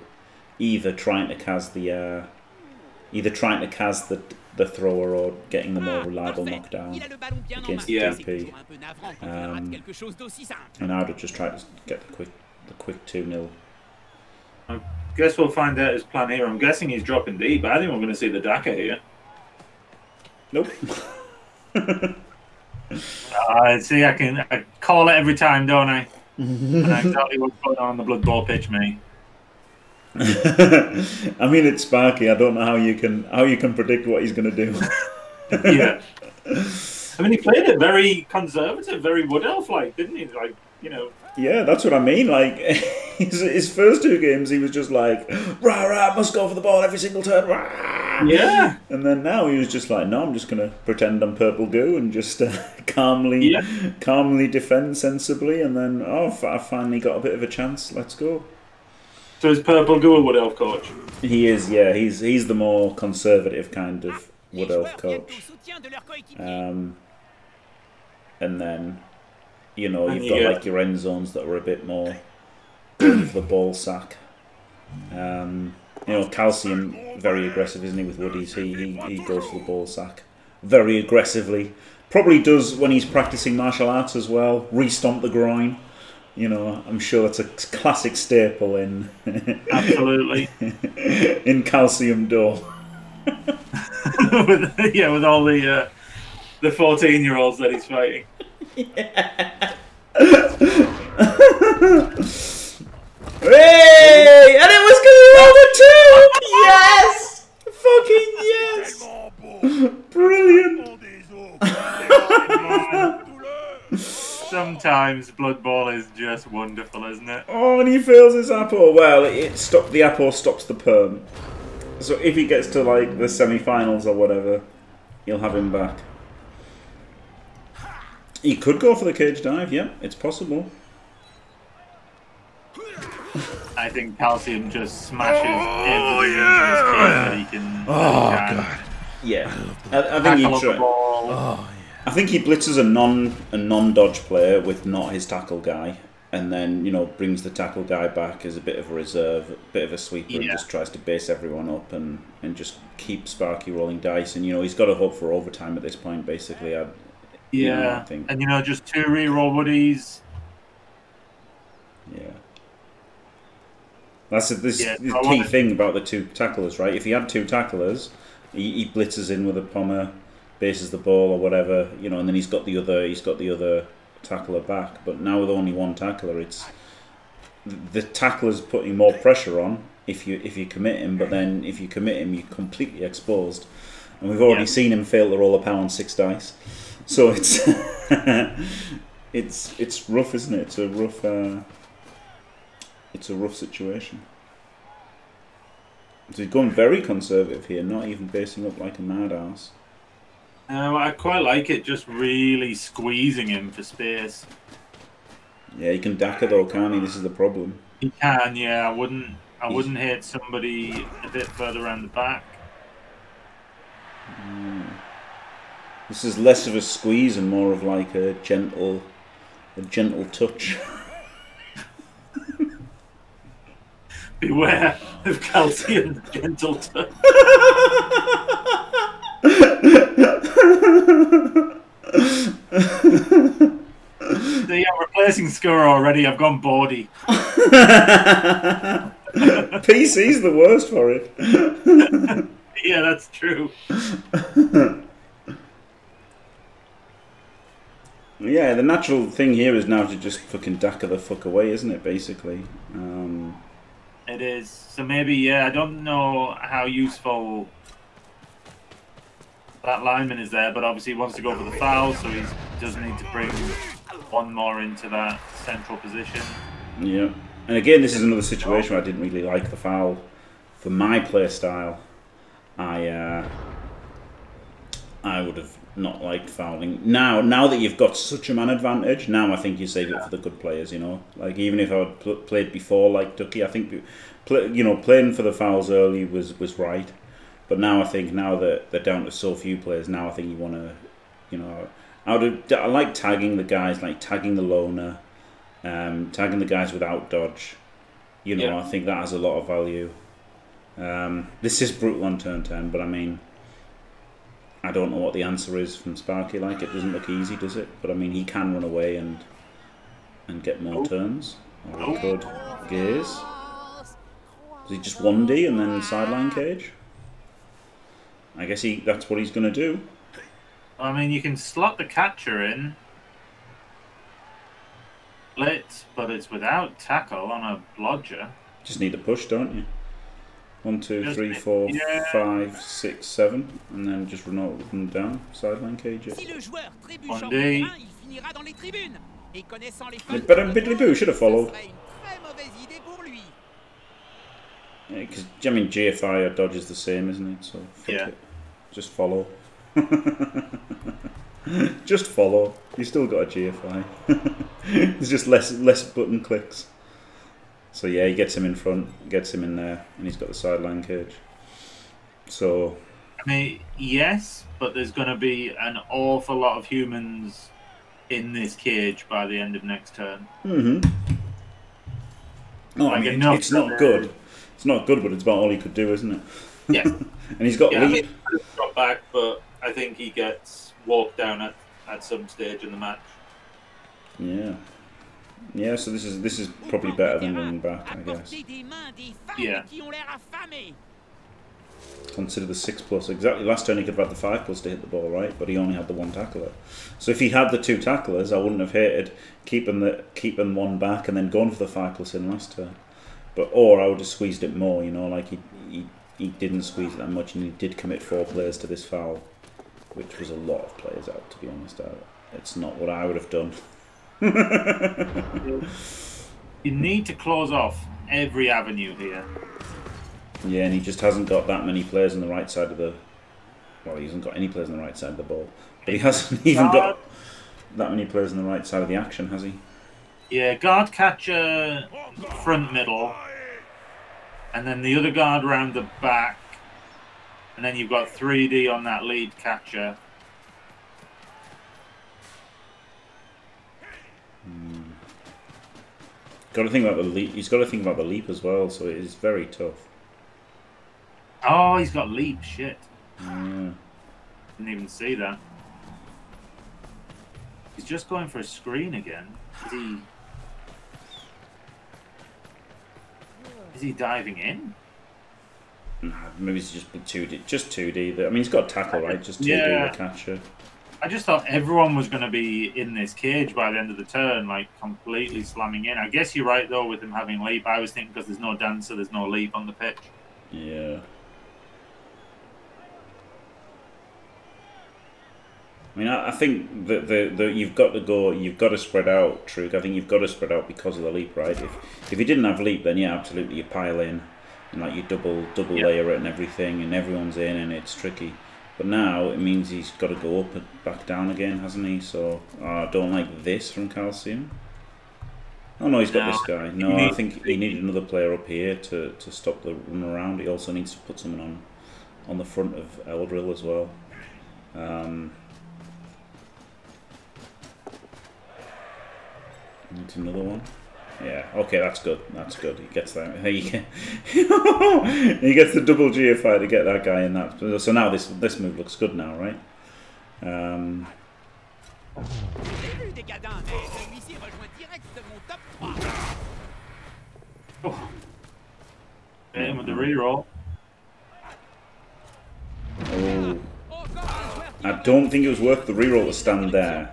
either trying to Kaz the, uh, either trying to Kaz the. the thrower or getting the more reliable knockdown against yeah. D P. Um, and I would have just tried to get the quick the quick two nil. I guess we'll find out his plan here. I'm guessing he's dropping D, but I think we're going to see the Daka here. Nope. uh, see, I can I call it every time, don't I? I know exactly what's going on on the Blood Bowl pitch, mate. I mean, it's Sparky. I don't know how you can how you can predict what he's going to do. Yeah, I mean, he played it very conservative, very Wood Elf like, didn't he? Like, you know. Yeah, that's what I mean. Like, his, his first two games, he was just like, rah rah, must go for the ball every single turn. Rah. Yeah. And then now he was just like, no, I'm just going to pretend I'm Purple Goo and just uh, calmly, yeah. calmly defend sensibly. And then, oh, I finally got a bit of a chance. Let's go. So is Purple Goo a Wood Elf coach? He is, yeah. He's he's the more conservative kind of Wood Elf coach. Um, and then, you know, you've got like your end zones that are a bit more of the ball sack. Um, you know, Calcium, very aggressive, isn't he, with Woodies? He, he, he goes for the ball sack very aggressively. Probably does when he's practicing martial arts as well. Re-stomp the groin. You know, I'm sure it's a classic staple in absolutely in Calcium Dough. With, yeah, with all the uh, the fourteen-year-olds that he's fighting. Yeah. Hey, and it was going to roll the two. Yes, fucking yes, brilliant. Sometimes Blood Bowl is just wonderful, isn't it? Oh, and he fails his apple. Well, it stopped the apple stops the perm. So if he gets to like the semi-finals or whatever, you'll have him back. He could go for the cage dive. Yeah, it's possible. I think Calcium just smashes oh, everything yeah. into his cage that he can. Oh can. God! Yeah, I, I think he tried. Oh, yeah. I think he blitzes a non a non dodge player with not his tackle guy, and then you know brings the tackle guy back as a bit of a reserve, a bit of a sweeper, yeah. and just tries to base everyone up and and just keep Sparky rolling dice. And you know he's got to hope for overtime at this point, basically. I, yeah, you know, I think. And you know just two reroll woodies. Yeah, that's a, this yeah, the key thing about the two tacklers, right? If he had two tacklers, he, he blitzes in with a pommer. Bases the ball or whatever, you know, and then he's got the other, he's got the other tackler back. But now with only one tackler, it's the tackler's putting more pressure on if you if you commit him. But then if you commit him, you're completely exposed. And we've already yeah. seen him fail to roll a power on six dice, so it's it's it's rough, isn't it? It's a rough uh, it's a rough situation. So he's going very conservative here, not even basing up like a mad ass. Uh, I quite like it, just really squeezing him for space. Yeah, he can Daka though, can't he? This is the problem. He can, yeah. I wouldn't, I wouldn't hit somebody a bit further around the back. Mm. This is less of a squeeze and more of like a gentle, a gentle touch. Beware of Calcium's gentle touch. So yeah, replacing score already. I've gone bawdy. P C's the worst for it. Yeah, that's true. Yeah, the natural thing here is now to just fucking Daka the fuck away, isn't it? Basically, um... it is. So maybe yeah, I don't know how useful that lineman is there, but obviously he wants to go for the foul, so he does need to bring one more into that central position. Yeah, and again, this is another situation where I didn't really like the foul for my play style. I uh, I would have not liked fouling. Now, now that you've got such a man advantage, now I think you save it for the good players, you know. Like, even if I had pl played before, like Ducky, I think, play, you know, playing for the fouls early was, was right. But now I think, now that they're down to so few players, now I think you want to, you know, I, would, I like tagging the guys, like tagging the loner, um, tagging the guys without dodge. You know, yeah. I think that has a lot of value. Um, this is brutal on turn ten, but I mean, I don't know what the answer is from Sparky. Like, it doesn't look easy, does it? But I mean, he can run away and and get more turns. Or he could gaze. Is he just one D and then sideline cage? I guess he that's what he's going to do. I mean, you can slot the catcher in. Blitz, but it's without tackle on a blodger. Just need a push, don't you? One, two, just three, four, yeah. five, six, seven, and then just run out and down, sideline cages. One day. But um, Biddly Boo should have followed. Yeah, because I mean, G F I or dodge is the same, isn't it? So fuck yeah. it. Just follow. Just follow. You still got a G F I. It's just less less button clicks. So yeah, he gets him in front, gets him in there, and he's got the sideline cage. So I mean, yes, but there's going to be an awful lot of humans in this cage by the end of next turn. Mm-hmm. No, like I mean, enough it's not good. It's not good, but it's about all he could do, isn't it? Yeah. And he's got yeah, leap. I mean, got back, but I think he gets walked down at at some stage in the match. Yeah. Yeah, so this is this is probably better than running back, I guess. Yeah. Consider the six plus. Exactly. Last turn he could have had the five plus to hit the ball, right? But he only had the one tackler. So if he had the two tacklers, I wouldn't have hated keeping the keeping one back and then going for the five plus in last turn. But or I would have squeezed it more, you know, like he he he didn't squeeze it that much, and he did commit four players to this foul, which was a lot of players out, to be honest. It's not what I would have done. You need to close off every avenue here. Yeah, and he just hasn't got that many players on the right side of the... Well, he hasn't got any players on the right side of the ball. But he hasn't even guard. got that many players on the right side of the action, has he? Yeah, guard catcher, front middle. And then the other guard round the back. And then you've got three D on that lead catcher. Got to think about the leap. He's got to think about the leap as well, so it is very tough. Oh, he's got leap. Shit. Yeah. Didn't even see that. He's just going for a screen again. Is he? Is he diving in? Nah, maybe it's just two D. Just two D. There. I mean, he's got tackle, right? Just two D yeah. the catcher. I just thought everyone was going to be in this cage by the end of the turn, like completely slamming in. I guess you're right, though, with them having leap. I was thinking because there's no dancer, there's no leap on the pitch. Yeah. I mean, I, I think that the, the, you've got to go, you've got to spread out, Trug. I think you've got to spread out because of the leap, right? If, if you didn't have leap, then yeah, absolutely, you pile in and like you double, double yep. layer it and everything, and everyone's in, and it's tricky. But now it means he's got to go up and back down again, hasn't he? So I uh, don't like this from Calcium. Oh no, he's got no, this guy. No, I think he needed another player up here to, to stop the run around. He also needs to put someone on on the front of Eldril as well. Um, needs another one. Yeah, okay, that's good. That's good. He gets that. He gets the double G F I to get that guy in that. So now this this move looks good now, right? Um, oh. Hit him with the reroll. Oh. I don't think it was worth the reroll to stand there.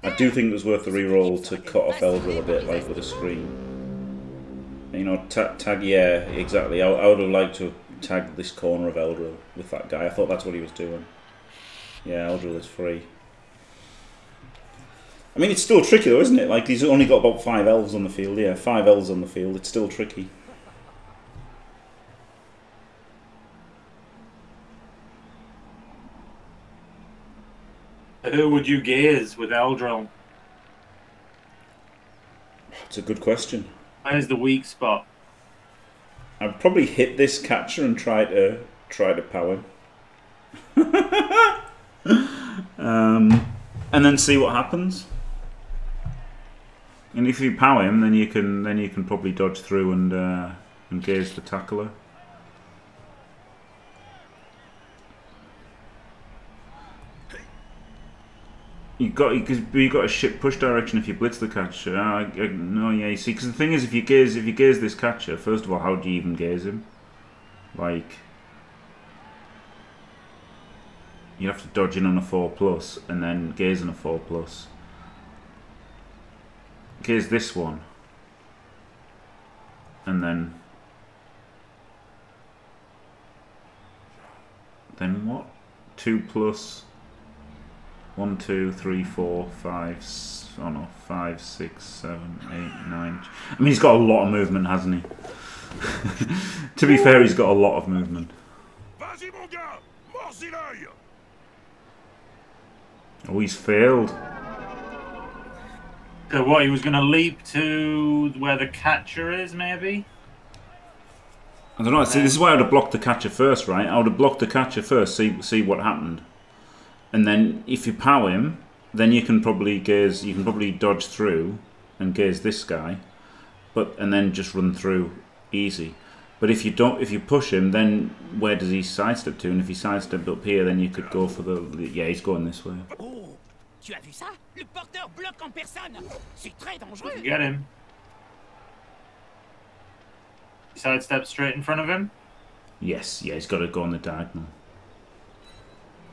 I do think it was worth the reroll to cut off Eldril a bit, like with a screen. You know, ta tag, yeah, exactly. I, I would have liked to have tagged this corner of Eldril with that guy. I thought that's what he was doing. Yeah, Eldril is free. I mean, it's still tricky though, isn't it? Like, he's only got about five elves on the field. Yeah, five elves on the field. It's still tricky. Who would you guess with Eldril? It's a good question. Where's the weak spot? I'd probably hit this catcher and try to try to power him, um, and then see what happens. And if you power him, then you can then you can probably dodge through and uh, and gaze the tackler. You got because you got a ship push direction if you blitz the catcher. I, I, no, yeah, you see, because the thing is, if you gaze, if you gaze this catcher, first of all, how do you even gaze him? Like, you have to dodge in on a four plus and then gaze on a four plus. Gaze this one, and then, then what? Two plus. One, two, three, four, five, oh no, five, six, seven, eight, nine. I mean, he's got a lot of movement, hasn't he? To be fair, he's got a lot of movement. Oh, he's failed. So what, he was going to leap to where the catcher is, maybe? I don't know. See, this is why I would have blocked the catcher first, right? I would have blocked the catcher first, see, see what happened. And then, if you power him, then you can probably gaze. You can probably dodge through and gaze this guy, but and then just run through easy. But if you don't, if you push him, then where does he sidestep to? And if he sidestepped up here, then you could go for the. the yeah, he's going this way. Oh, tu as vu ça? Le porteur bloque en personne. C'est très dangereux. Get him. Sidestep straight in front of him. Yes. Yeah, he's got to go on the diagonal.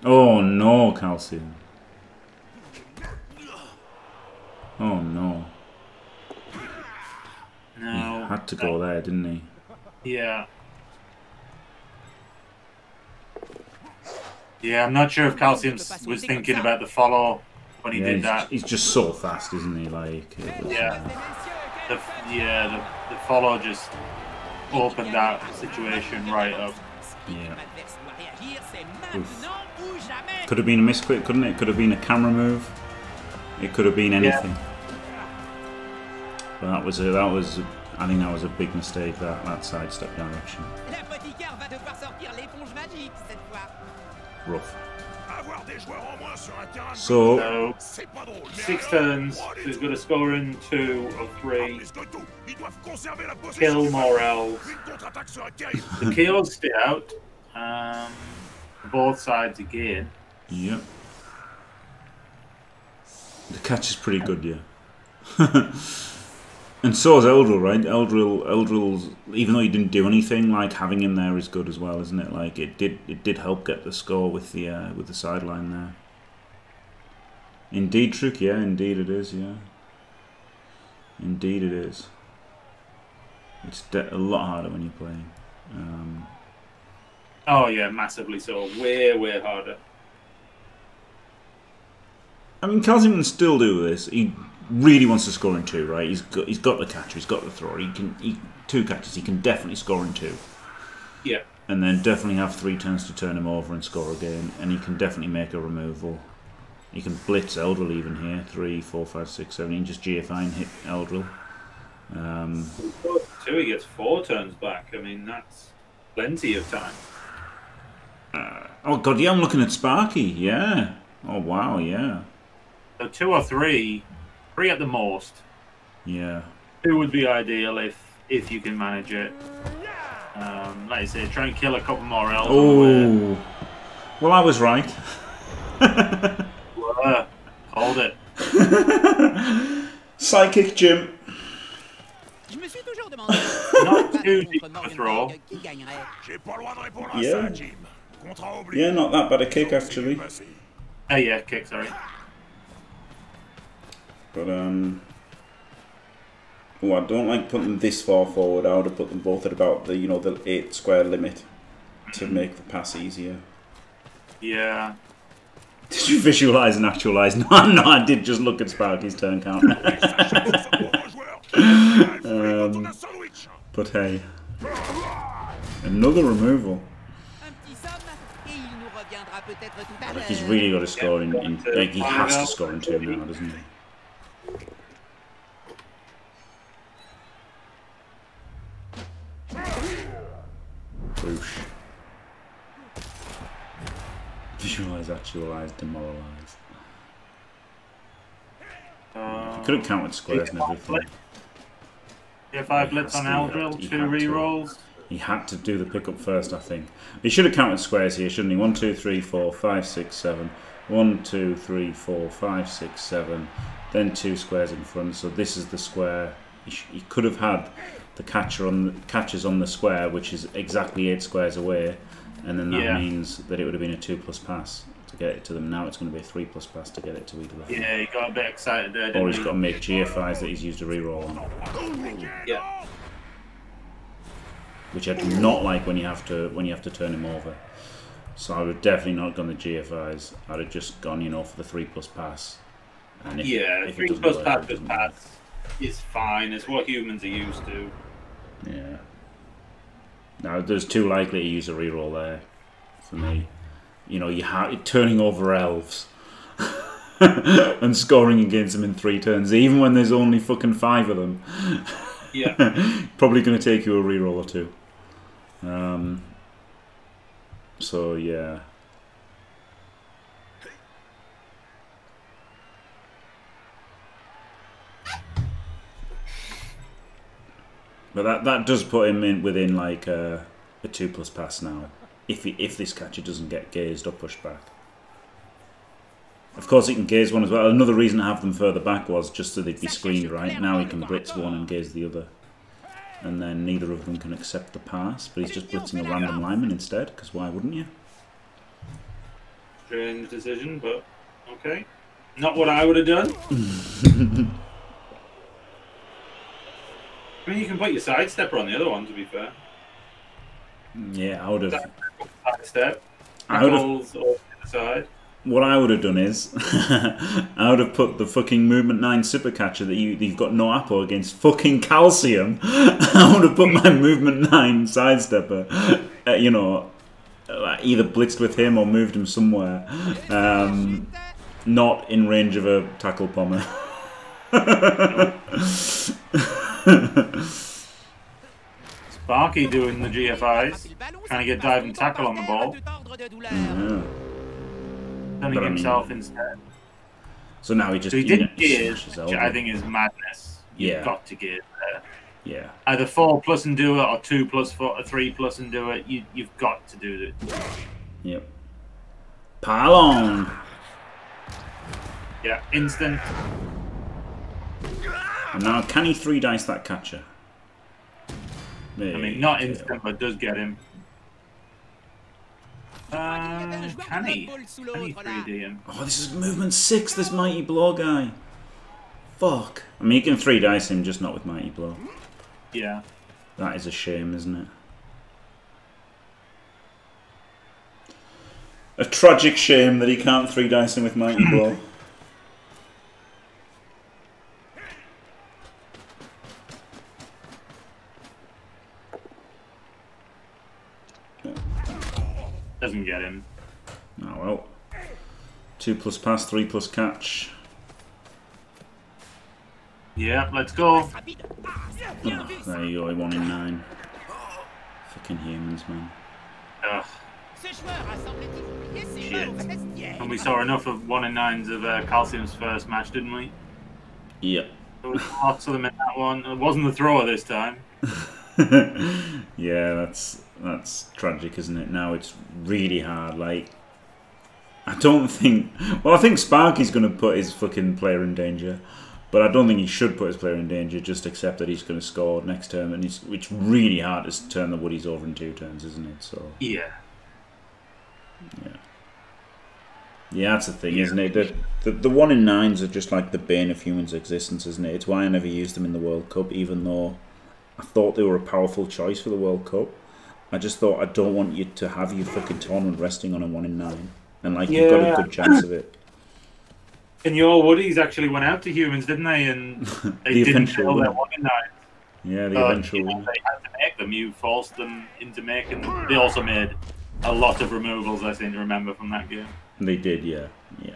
Oh no, Calcium. Oh no. No. He had to go there, didn't he? Yeah. Yeah, I'm not sure if Calcium was thinking about the follow when he yeah, did he's, that. He's just so fast, isn't he? Like, yeah. The, yeah, the, the follow just opened that situation right up. Yeah. Oof. Could have been a misclick, couldn't it? Could have been a camera move. It could have been anything. Yeah. But that was a, that was a, I think that was a big mistake, that that sidestep direction. Rough. So six turns. He's got a score in two or three. Kill more elves. The kills stay out. Um, both sides again. Yep. The catch is pretty good, yeah. And so is Eldril, right? Eldril, Eldril's, even though he didn't do anything, like having him there is good as well, isn't it? Like it did, it did help get the score with the uh, with the sideline there. Indeed, Truc, yeah, indeed it is, yeah. Indeed it is. It's de a lot harder when you're playing. Um, Oh yeah, massively so. Way, way harder. I mean, Calcium can still do this. He really wants to score in two, right? He's got, he's got the catcher, he's got the thrower. He can, he, two catches. He can definitely score in two. Yeah. And then definitely have three turns to turn him over and score again. And he can definitely make a removal. He can blitz Eldril even here. Three, four, five, six, seven. He can just G F I and hit Eldril. Um, two, he gets four turns back. I mean, that's plenty of time. Uh, oh god, yeah, I'm looking at Sparky, yeah. Oh wow, yeah. So two or three, three at the most. Yeah. Two would be ideal if if you can manage it. Um, like I say, try and kill a couple more elves. Oh. Well, I was right. uh, hold it. Psychic Jim. Not too deep a throw. Yeah. Yeah, not that bad a kick actually. Oh yeah, kick, sorry. But um oh, I don't like putting them this far forward. I would have put them both at about the you know the eight square limit to make the pass easier. Yeah. Did you visualise and actualise? No, no, I did just look at Sparky's turn count. um, but hey. Another removal. Like he's really got to score in, in like he has to score in turn now, doesn't he? Boosh. Visualise, actualise, demoralise. Um, he could have countered squares and everything. Yeah, five blips on Eldril, two rerolls. He had to do the pickup first, I think. He should have counted squares here, shouldn't he? One, two, three, four, five, six, seven. One, two, three, four, five, six, seven. Then two squares in front. So this is the square. He, sh he could have had the catcher on the catchers on the square, which is exactly eight squares away, and then that yeah. means that it would have been a two plus pass to get it to them. Now it's going to be a three plus pass to get it to either. Left. Yeah, he got a bit excited there. Didn't or he's he? got to make G F Is that he's used a reroll on. Yeah. Which I do not like when you have to when you have to turn him over. So I would definitely not gone the G F Is. I'd have just gone, you know, for the three plus pass. And if, yeah, if three plus work, pass plus pass is fine. It's what humans are used to. Yeah. Now there's too likely to use a reroll there for me. You know, you ha turning over elves and scoring against them in three turns, even when there's only fucking five of them. Yeah, probably going to take you a reroll or two. Um, so yeah, but that that does put him in within like a, a two plus pass now. If he, if this catcher doesn't get gazed or pushed back, of course he can gaze one as well. Another reason to have them further back was just so they'd be screened, right? Now he can blitz one and gaze the other. And then neither of them can accept the pass, but he's just blitzing a random lineman instead, because why wouldn't you? Strange decision, but okay. Not what I would have done. I mean, you can put your sidestepper on the other one, to be fair. Yeah, I would have... Sidestep. I would have... Or the side. What I would have done is, I would have put the fucking Movement nine Super Catcher that, you, that you've got no apple against fucking Calcium. I would have put my Movement nine Sidestepper, uh, you know, either blitzed with him or moved him somewhere. Um, not in range of a Tackle Bomber. Sparky doing the G F Is, trying to get dive and tackle on the ball. Yeah. Turning himself I mean, instead. So now he just so he didn't gears, which I think is madness. Yeah. You've got to gear there. Yeah. Either four plus and do it, or two plus four, or three plus and do it. You you've got to do it. Yep. Pile on. Yeah. Instant. And now can he three dice that catcher? There I mean, not instant, go. but does get him. Uh, can he? Can he three D him? Oh, this is movement six, this Mighty Blow guy. Fuck. I mean, you can three dice him, just not with Mighty Blow. Yeah. That is a shame, isn't it? A tragic shame that he can't three dice him with Mighty Blow. Doesn't get him. Oh well. Two plus pass, three plus catch. Yeah, let's go. Oh, there you go, one in nine. Fucking humans, man. Ugh. Shit. And we saw enough of one in nines of uh, Calcium's first match, didn't we? Yep. There was lots of them in that one. It wasn't the thrower this time. Yeah, that's that's tragic, isn't it? Now it's really hard. Like, I don't think. Well, I think Sparky's going to put his fucking player in danger, but I don't think he should put his player in danger. Just accept that he's going to score next turn, and it's it's really hard to turn the Woodies over in two turns, isn't it? So yeah, yeah, yeah. That's the thing, yeah. isn't it? The, the the one in nines are just like the bane of humans' existence, isn't it? It's why I never used them in the World Cup, even though I thought they were a powerful choice for the World Cup. I just thought, I don't want you to have your fucking tournament resting on a one in nine. And, like, yeah. you've got a good chance of it. And your Woodies actually went out to humans, didn't they? And they the didn't kill their one in nine. Yeah, the so, eventual you know, they had to make them. You forced them into making them. They also made a lot of removals, I seem to remember, from that game. They did, yeah. Yeah.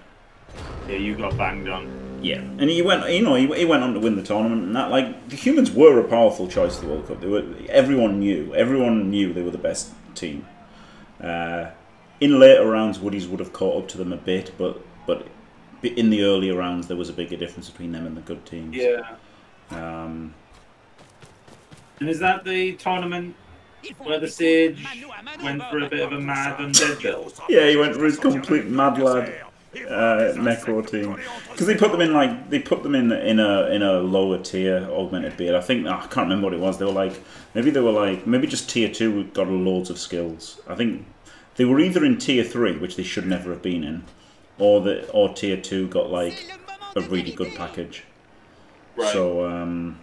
Yeah, you got banged on. Yeah. And he went, you know, he, he went on to win the tournament and that. Like, the Humans were a powerful choice to the World Cup. They were, everyone knew. Everyone knew they were the best team. Uh, in later rounds, Woodies would have caught up to them a bit, but but in the earlier rounds, there was a bigger difference between them and the good teams. Yeah. Um, and is that the tournament where the Sage went for a bit of a mad undead build? Yeah, he went for his complete mad lad uh, necro team because they put them in like they put them in in a in a lower tier augmented beard. I think oh, I can't remember what it was. They were like maybe they were like maybe just tier two got loads of skills. I think they were either in tier three, which they should never have been in, or the or tier two got like a really good package. Right. So. Um,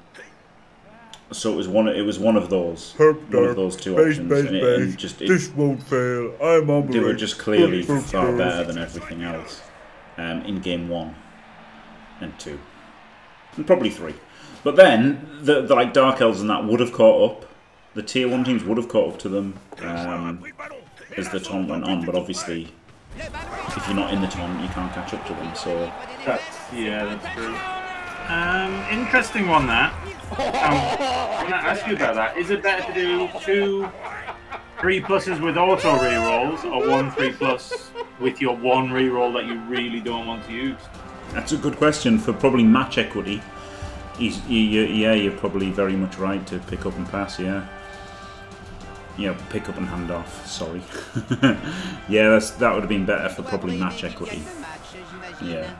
So it was one. It was one of those. Herp, one of those two base, options. Base, and it, and just, it, this won't fail. I'm on. They were just clearly herp, far herp, better than everything else um, in game one and two, and probably three. But then the, the like Dark Elves and that would have caught up. The tier one teams would have caught up to them um, as the tournament went on. But obviously, if you're not in the tournament, you can't catch up to them. So that's, yeah, that's true. Um, interesting one that. Um, I want to ask you about that. Is it better to do two three pluses with auto rerolls or one three plus with your one reroll that you really don't want to use? That's a good question for probably match equity. He's, he, yeah, you're probably very much right to pick up and pass. Yeah, yeah, pick up and hand off. Sorry. Yeah, that's, that would have been better for probably match equity. Yeah.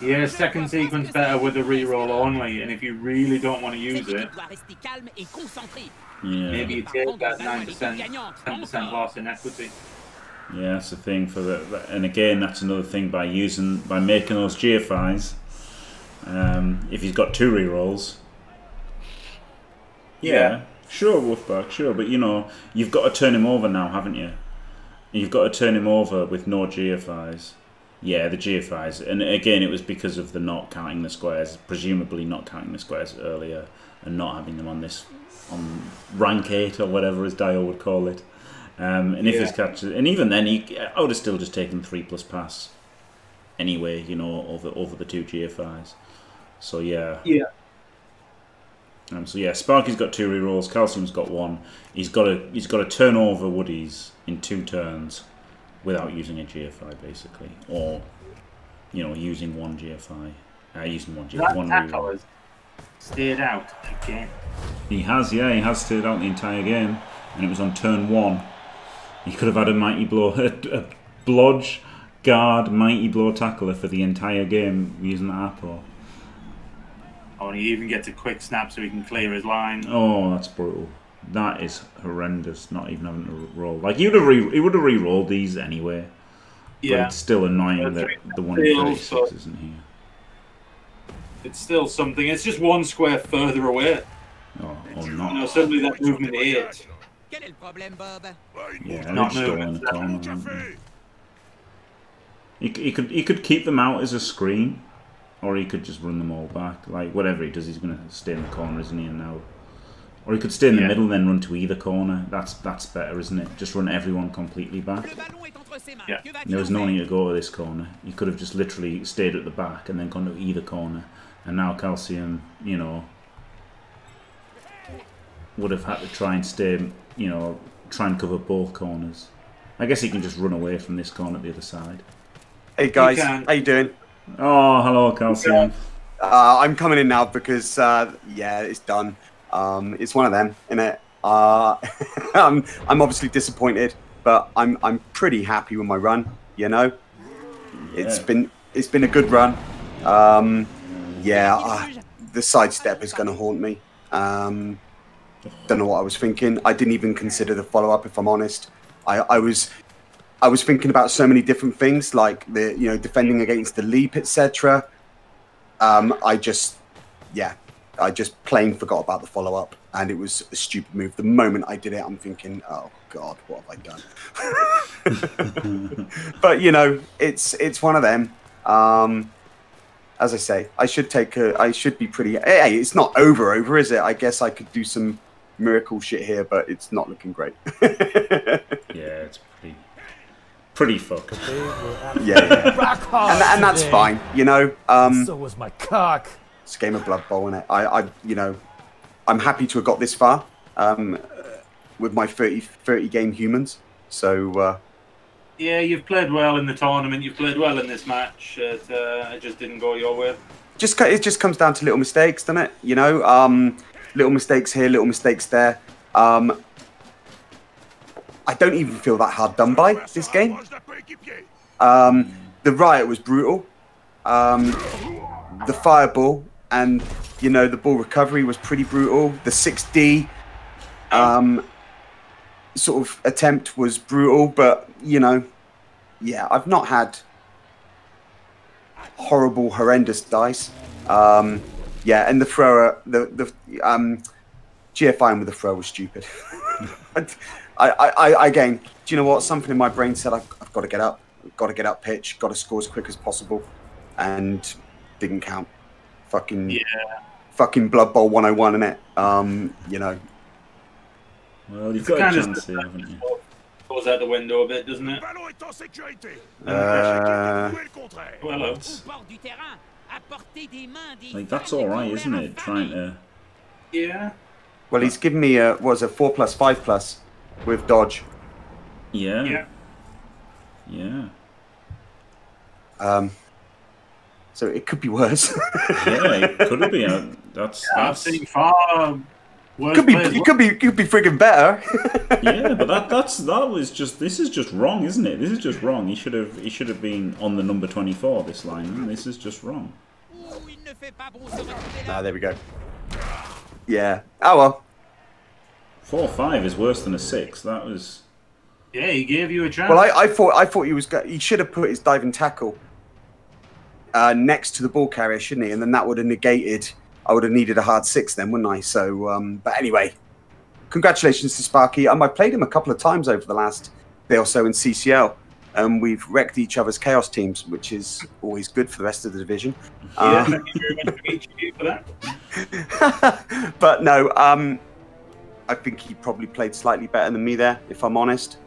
Yeah, second sequence better with a reroll only, and if you really don't want to use it, yeah. Maybe you take that nine percent, ten percent loss in equity. Yeah, that's the thing for the, and again, that's another thing by using, by making those G F Is. Um, if he's got two rerolls, yeah, yeah, sure, Wolfberg, sure, but you know, you've got to turn him over now, haven't you? You've got to turn him over with no G F Is. Yeah, the G F Is, and again, it was because of the not counting the squares, presumably not counting the squares earlier, and not having them on this, on rank eight or whatever as Dio would call it. Um, and if yeah. his catch, and even then, he, I would have still just taken three plus pass, anyway, you know, over over the two G F Is. So yeah, yeah. Um, so yeah, Sparky's got two rerolls, Calcium's got one. He's got a he's got to turn over Woodies in two turns. Without using a G F I, basically, or you know, using one G F I, uh, using one G F I. That tackle has stayed out again. He has, yeah, he has stayed out the entire game, and it was on turn one. He could have had a mighty blow, a, a blodge guard mighty blow tackler for the entire game using the Apo. Oh, and he even gets a quick snap so he can clear his line. Oh, that's brutal. That is horrendous. Not even having to roll. Like you would have, re he would have re-rolled these anyway. Yeah. But it's still annoying that the one in thirty-six isn't here. It's still something. It's just one square further away. Oh, or not. No, certainly that movement eight. Yeah, not moving. The corner, he, he could he could keep them out as a screen, or he could just run them all back. Like whatever he does, he's going to stay in the corner, isn't he? And now. Or he could stay in the yeah. middle and then run to either corner. That's that's better, isn't it? Just run everyone completely back. Yeah. There was no need to go to this corner. You could have just literally stayed at the back and then gone to either corner. And now Calcium, you know, would have had to try and stay, you know, try and cover both corners. I guess he can just run away from this corner at the other side. Hey guys, how you doing? Oh, hello Calcium. Uh, I'm coming in now because, uh, yeah, it's done. Um, it's one of them, innit? Uh, I'm, I'm obviously disappointed, but I'm I'm pretty happy with my run. You know, yeah. it's been it's been a good run. Um, yeah, uh, the sidestep is going to haunt me. Um, don't know what I was thinking. I didn't even consider the follow up. If I'm honest, I, I was I was thinking about so many different things, like the you know defending against the leap, et cetera. Um, I just yeah. I just plain forgot about the follow-up, and it was a stupid move. The moment I did it, I'm thinking, oh, God, what have I done? But, you know, it's it's one of them. Um, as I say, I should take a... I should be pretty... Hey, it's not over, over, is it? I guess I could do some miracle shit here, but it's not looking great. Yeah, it's pretty pretty fucked. Yeah, yeah. and, and that's fine, you know. Um, so was my cock. It's a game of Blood Bowl, isn't it? I, I, you know, I'm happy to have got this far um, with my thirty, thirty game humans. So. Uh, Yeah, you've played well in the tournament. You've played well in this match. It, uh, it just didn't go your way. Just it just comes down to little mistakes, doesn't it? You know, um, little mistakes here, little mistakes there. Um, I don't even feel that hard done by this game. Um, the riot was brutal. Um, the fireball and you know the ball recovery was pretty brutal. The six D. Um, sort of attempt was brutal, but you know, yeah, I've not had horrible, horrendous dice. Um, yeah, and the thrower, the the um, GFIing with the throw was stupid. I, I, I, again, do you know what? Something in my brain said I've, I've got to get up, I've got to get up pitch, got to score as quick as possible, and didn't count. Fucking yeah, fucking Blood Bowl one oh one, innit? Um, you know. Well, you've it's got a chance here, haven't you? Goes out the window a bit, doesn't it? Uh, well, like, that's all right, isn't it? Trying to. Yeah. Well, he's given me a what was a four plus five plus with dodge. Yeah. Yeah. Yeah. Um. So it could be worse. Yeah, it could be. Uh, that's yeah, that's far. Worst could be, you could be, could be friggin' better. Yeah, but that, that's that was just. This is just wrong, isn't it? This is just wrong. He should have, he should have been on the number twenty-four. This line. This is just wrong. Ah, there we go. Yeah. Oh well. Four five is worse than a six. That was. Yeah, he gave you a chance. Well, I, I thought, I thought he was. He should have put his dive and tackle uh, next to the ball carrier, shouldn't he? And then that would have negated. I would have needed a hard six then, wouldn't I? So, um, but anyway, congratulations to Sparky. Um, I played him a couple of times over the last day or so in C C L, and we've wrecked each other's chaos teams, which is always good for the rest of the division. Yeah, thank you very much for each of you for that. But no, um, I think he probably played slightly better than me there, if I'm honest.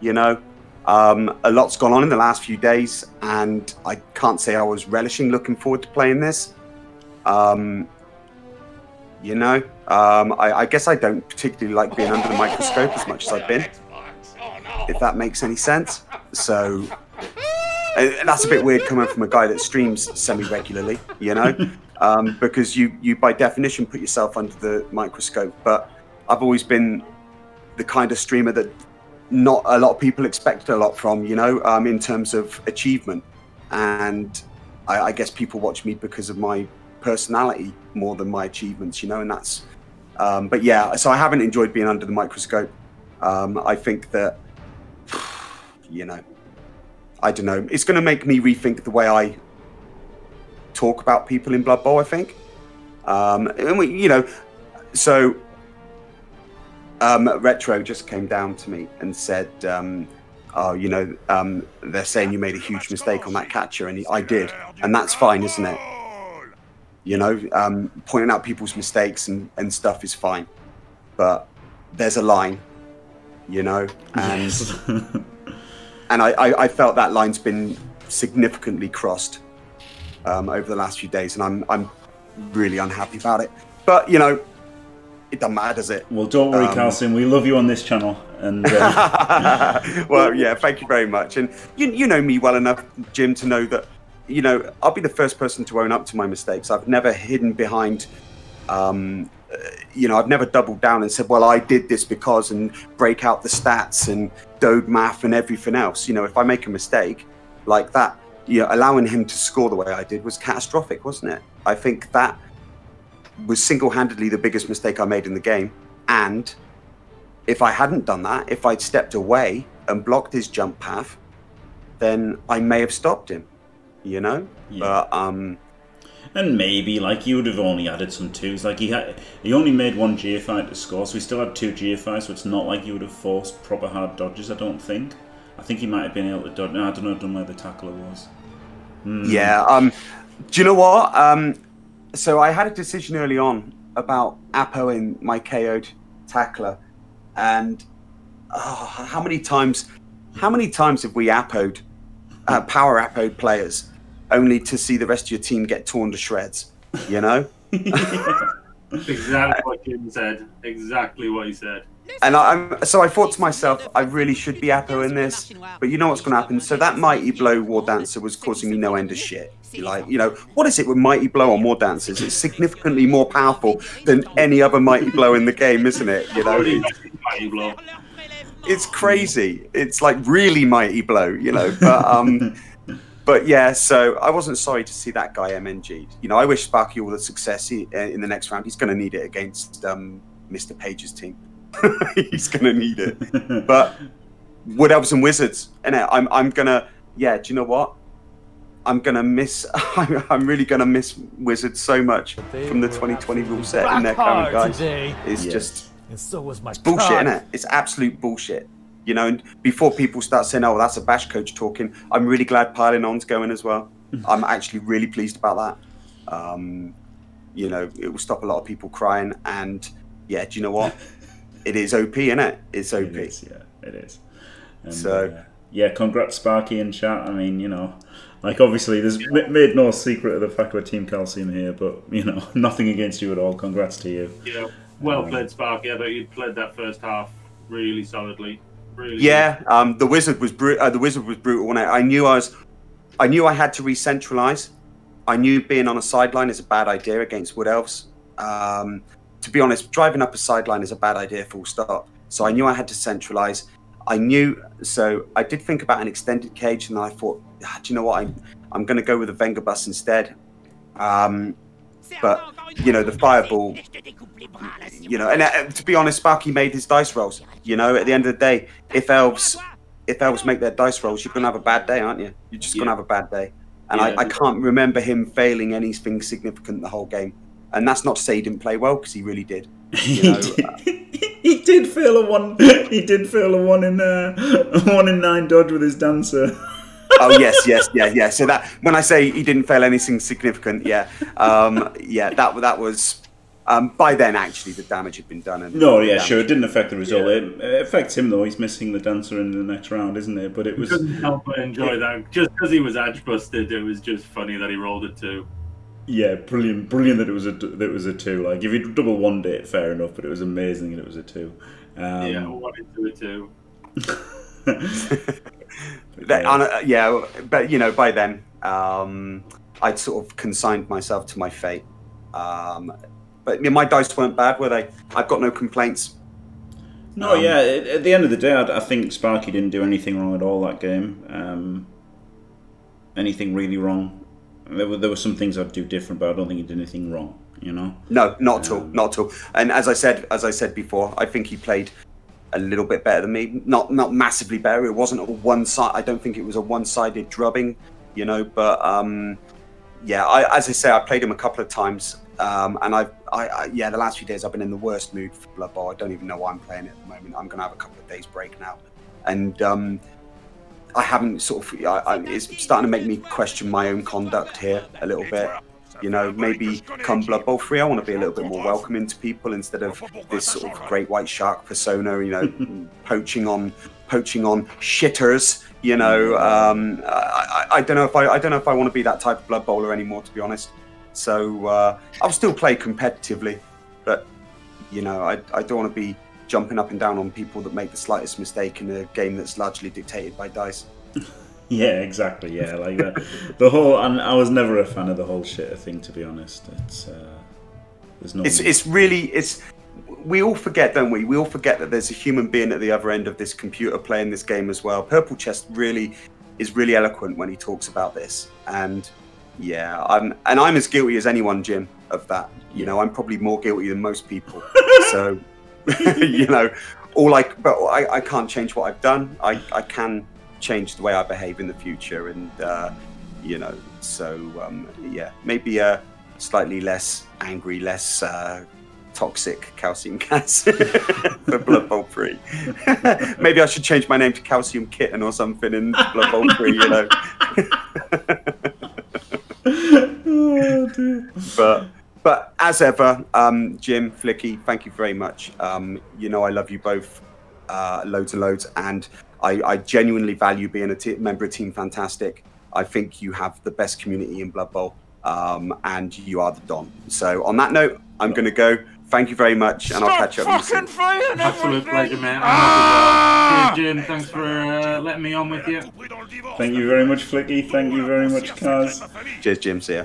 You know, um, a lot's gone on in the last few days, and I can't say I was relishing looking forward to playing this. Um, You know, um, I, I guess I don't particularly like being under the microscope as much as I've been, if that makes any sense. So, and that's a bit weird coming from a guy that streams semi-regularly, you know, um, because you, you by definition put yourself under the microscope. But I've always been the kind of streamer that not a lot of people expect a lot from, you know, um, in terms of achievement. And I, I guess people watch me because of my personality more than my achievements, you know, and that's um but yeah, so I haven't enjoyed being under the microscope. um I think that, you know, I don't know, it's going to make me rethink the way I talk about people in Blood Bowl, I think. Um and we, you know, so um Retro just came down to me and said, um oh, you know, um they're saying you made a huge mistake on that catcher, and he, I did, and that's fine, isn't it? You know, um, pointing out people's mistakes and, and stuff is fine, but there's a line, you know, and, yes. And I, I, I felt that line's been significantly crossed um, over the last few days, and I'm, I'm really unhappy about it. But, you know, it doesn't matter, does it? Well, don't worry, um, Calcium, we love you on this channel. And uh... Well, yeah, thank you very much. And you, you know me well enough, Jim, to know that, you know, I'll be the first person to own up to my mistakes. I've never hidden behind, um, uh, you know, I've never doubled down and said, well, I did this because, and break out the stats and dode math and everything else. You know, if I make a mistake like that, you know, allowing him to score the way I did was catastrophic, wasn't it? I think that was single-handedly the biggest mistake I made in the game. And if I hadn't done that, if I'd stepped away and blocked his jump path, then I may have stopped him. You know, yeah. But um, and maybe like you would have only added some twos. Like he had, he only made one G F I to score, so he still had two G F Is. So it's not like you would have forced proper hard dodges. I don't think. I think he might have been able to dodge. No, I don't know. I don't know where the tackler was. Mm. Yeah. Um. Do you know what? Um. So I had a decision early on about Apo in my K O'd tackler. And oh, how many times, how many times have we appoed, uh, power appoed players, only to see the rest of your team get torn to shreds? You know, exactly what Jim said. Exactly what he said. And I, so I thought to myself, I really should be Apo in this, but you know what's going to happen. So that Mighty Blow Wardancer was causing me no end of shit. Like, you know, what is it with Mighty Blow on Wardancers? It's significantly more powerful than any other Mighty Blow in the game, isn't it? You know, it's, it's crazy. It's like really Mighty Blow, you know. But um, but yeah, so I wasn't sorry to see that guy M N G'd. You know, I wish Sparky all the success he, uh, in the next round. He's going to need it against um, Mister Page's team. He's gonna need it. But Wood Elves and Wizards, and I'm I'm gonna yeah. Do you know what? I'm gonna miss. I'm, I'm really gonna miss Wizards so much from the twenty twenty rule set in their current guys. It's yes. just and so was my it's bullshit, isn't it? It's absolute bullshit. You know. And before people start saying, "Oh, well, that's a bash coach talking," I'm really glad Piling On's going as well. I'm actually really pleased about that. Um, you know, it will stop a lot of people crying. And yeah, do you know what? It is O P, isn't it? It's O P. It is, yeah, it is. And, so, uh, yeah, congrats, Sparky and chat. I mean, you know, like obviously, there's yeah. made no secret of the fact we're Team Calcium here, but you know, nothing against you at all. Congrats to you. You know, well um, played, Sparky. I thought you played that first half really solidly. Really. Yeah, um, the Wizard was bru uh, the Wizard was brutal. And I, I knew I was, I knew I had to re-centralise. I knew being on a sideline is a bad idea against Wood Elves. Um, To be honest, driving up a sideline is a bad idea, full stop. So I knew I had to centralise. I knew, so I did think about an extended cage, and then I thought, ah, do you know what? I'm, I'm going to go with a Venga bus instead. Um, but, you know, the fireball, you know, and uh, to be honest, Sparky made his dice rolls. You know, at the end of the day, if elves, if elves make their dice rolls, you're going to have a bad day, aren't you? You're just yeah. going to have a bad day. And yeah. I, I can't remember him failing anything significant the whole game. And that's not to say he didn't play well, because he really did. You know, he, did uh, he did fail a one. He did fail a one in uh, a one in nine dodge with his dancer. Oh yes, yes, yeah, yeah. So that when I say he didn't fail anything significant, yeah, um, yeah, that that was um, by then actually the damage had been done. And no, yeah, sure, it didn't affect the result. Yeah. It, it affects him though. He's missing the dancer in the next round, isn't it? But it was. Couldn't help but enjoy it, that. Just because he was edge busted, it was just funny that he rolled it too. Yeah, brilliant, brilliant that it was a that it was a two. Like if you double one date, fair enough, but it was amazing that it was a two. Um, yeah, one into a two. That, yeah. A, yeah, but you know, by then um, I'd sort of consigned myself to my fate. Um, but my dice weren't bad, were they? I've got no complaints. No, um, yeah. At the end of the day, I, I think Sparky didn't do anything wrong at all that game. Um, anything really wrong. There were, there were some things I'd do different, but I don't think he did anything wrong, you know? No, not at um, all, not at all. And as I said, as I said before, I think he played a little bit better than me. Not not massively better. It wasn't a one side. I don't think it was a one-sided drubbing, you know. But um, yeah, I, as I say, I played him a couple of times, um, and I've, I, I, yeah, the last few days I've been in the worst mood for Blood Bowl. I don't even know why I'm playing it at the moment. I'm going to have a couple of days break now, and. Um, I haven't sort of. I, I, it's starting to make me question my own conduct here a little bit. You know, maybe come Blood Bowl three, I want to be a little bit more welcoming to people instead of this sort of great white shark persona. You know, poaching on, poaching on shitters. You know, um, I, I, I don't know if I, I don't know if I want to be that type of Blood Bowler anymore, to be honest. So uh, I'll still play competitively, but you know, I, I don't want to be. Jumping up and down on people that make the slightest mistake in a game that's largely dictated by dice. Yeah, exactly. Yeah, like that. The whole, and I was never a fan of the whole shitter thing, to be honest. It's uh, there's no. It's it's really it's. We all forget, don't we? We all forget that there's a human being at the other end of this computer playing this game as well. Purple Chest really is really eloquent when he talks about this, and yeah, I'm and I'm as guilty as anyone, Jim, of that. You know, I'm probably more guilty than most people. So. You know, all I, but I, I can't change what I've done. I, I can change the way I behave in the future, and uh, you know, so um, yeah, maybe a slightly less angry, less uh, toxic Calcium Cats for Blood Bowl three. Maybe I should change my name to Calcium Kitten or something in Blood Bowl three. You know, oh, dear. but. But as ever, um, Jim, Flicky, thank you very much. Um, you know I love you both uh, loads and loads, and I, I genuinely value being a member of Team Fantastic. I think you have the best community in Blood Bowl, um, and you are the Don. So on that note, I'm going to go. Thank you very much, and Stop I'll catch up with you soon. Absolute pleasure, man. Ah! Cheers, Jim. Thanks for uh, letting me on with you. Thank you very much, Flicky. Thank you very much, Kaz. Cheers, Jim. See ya.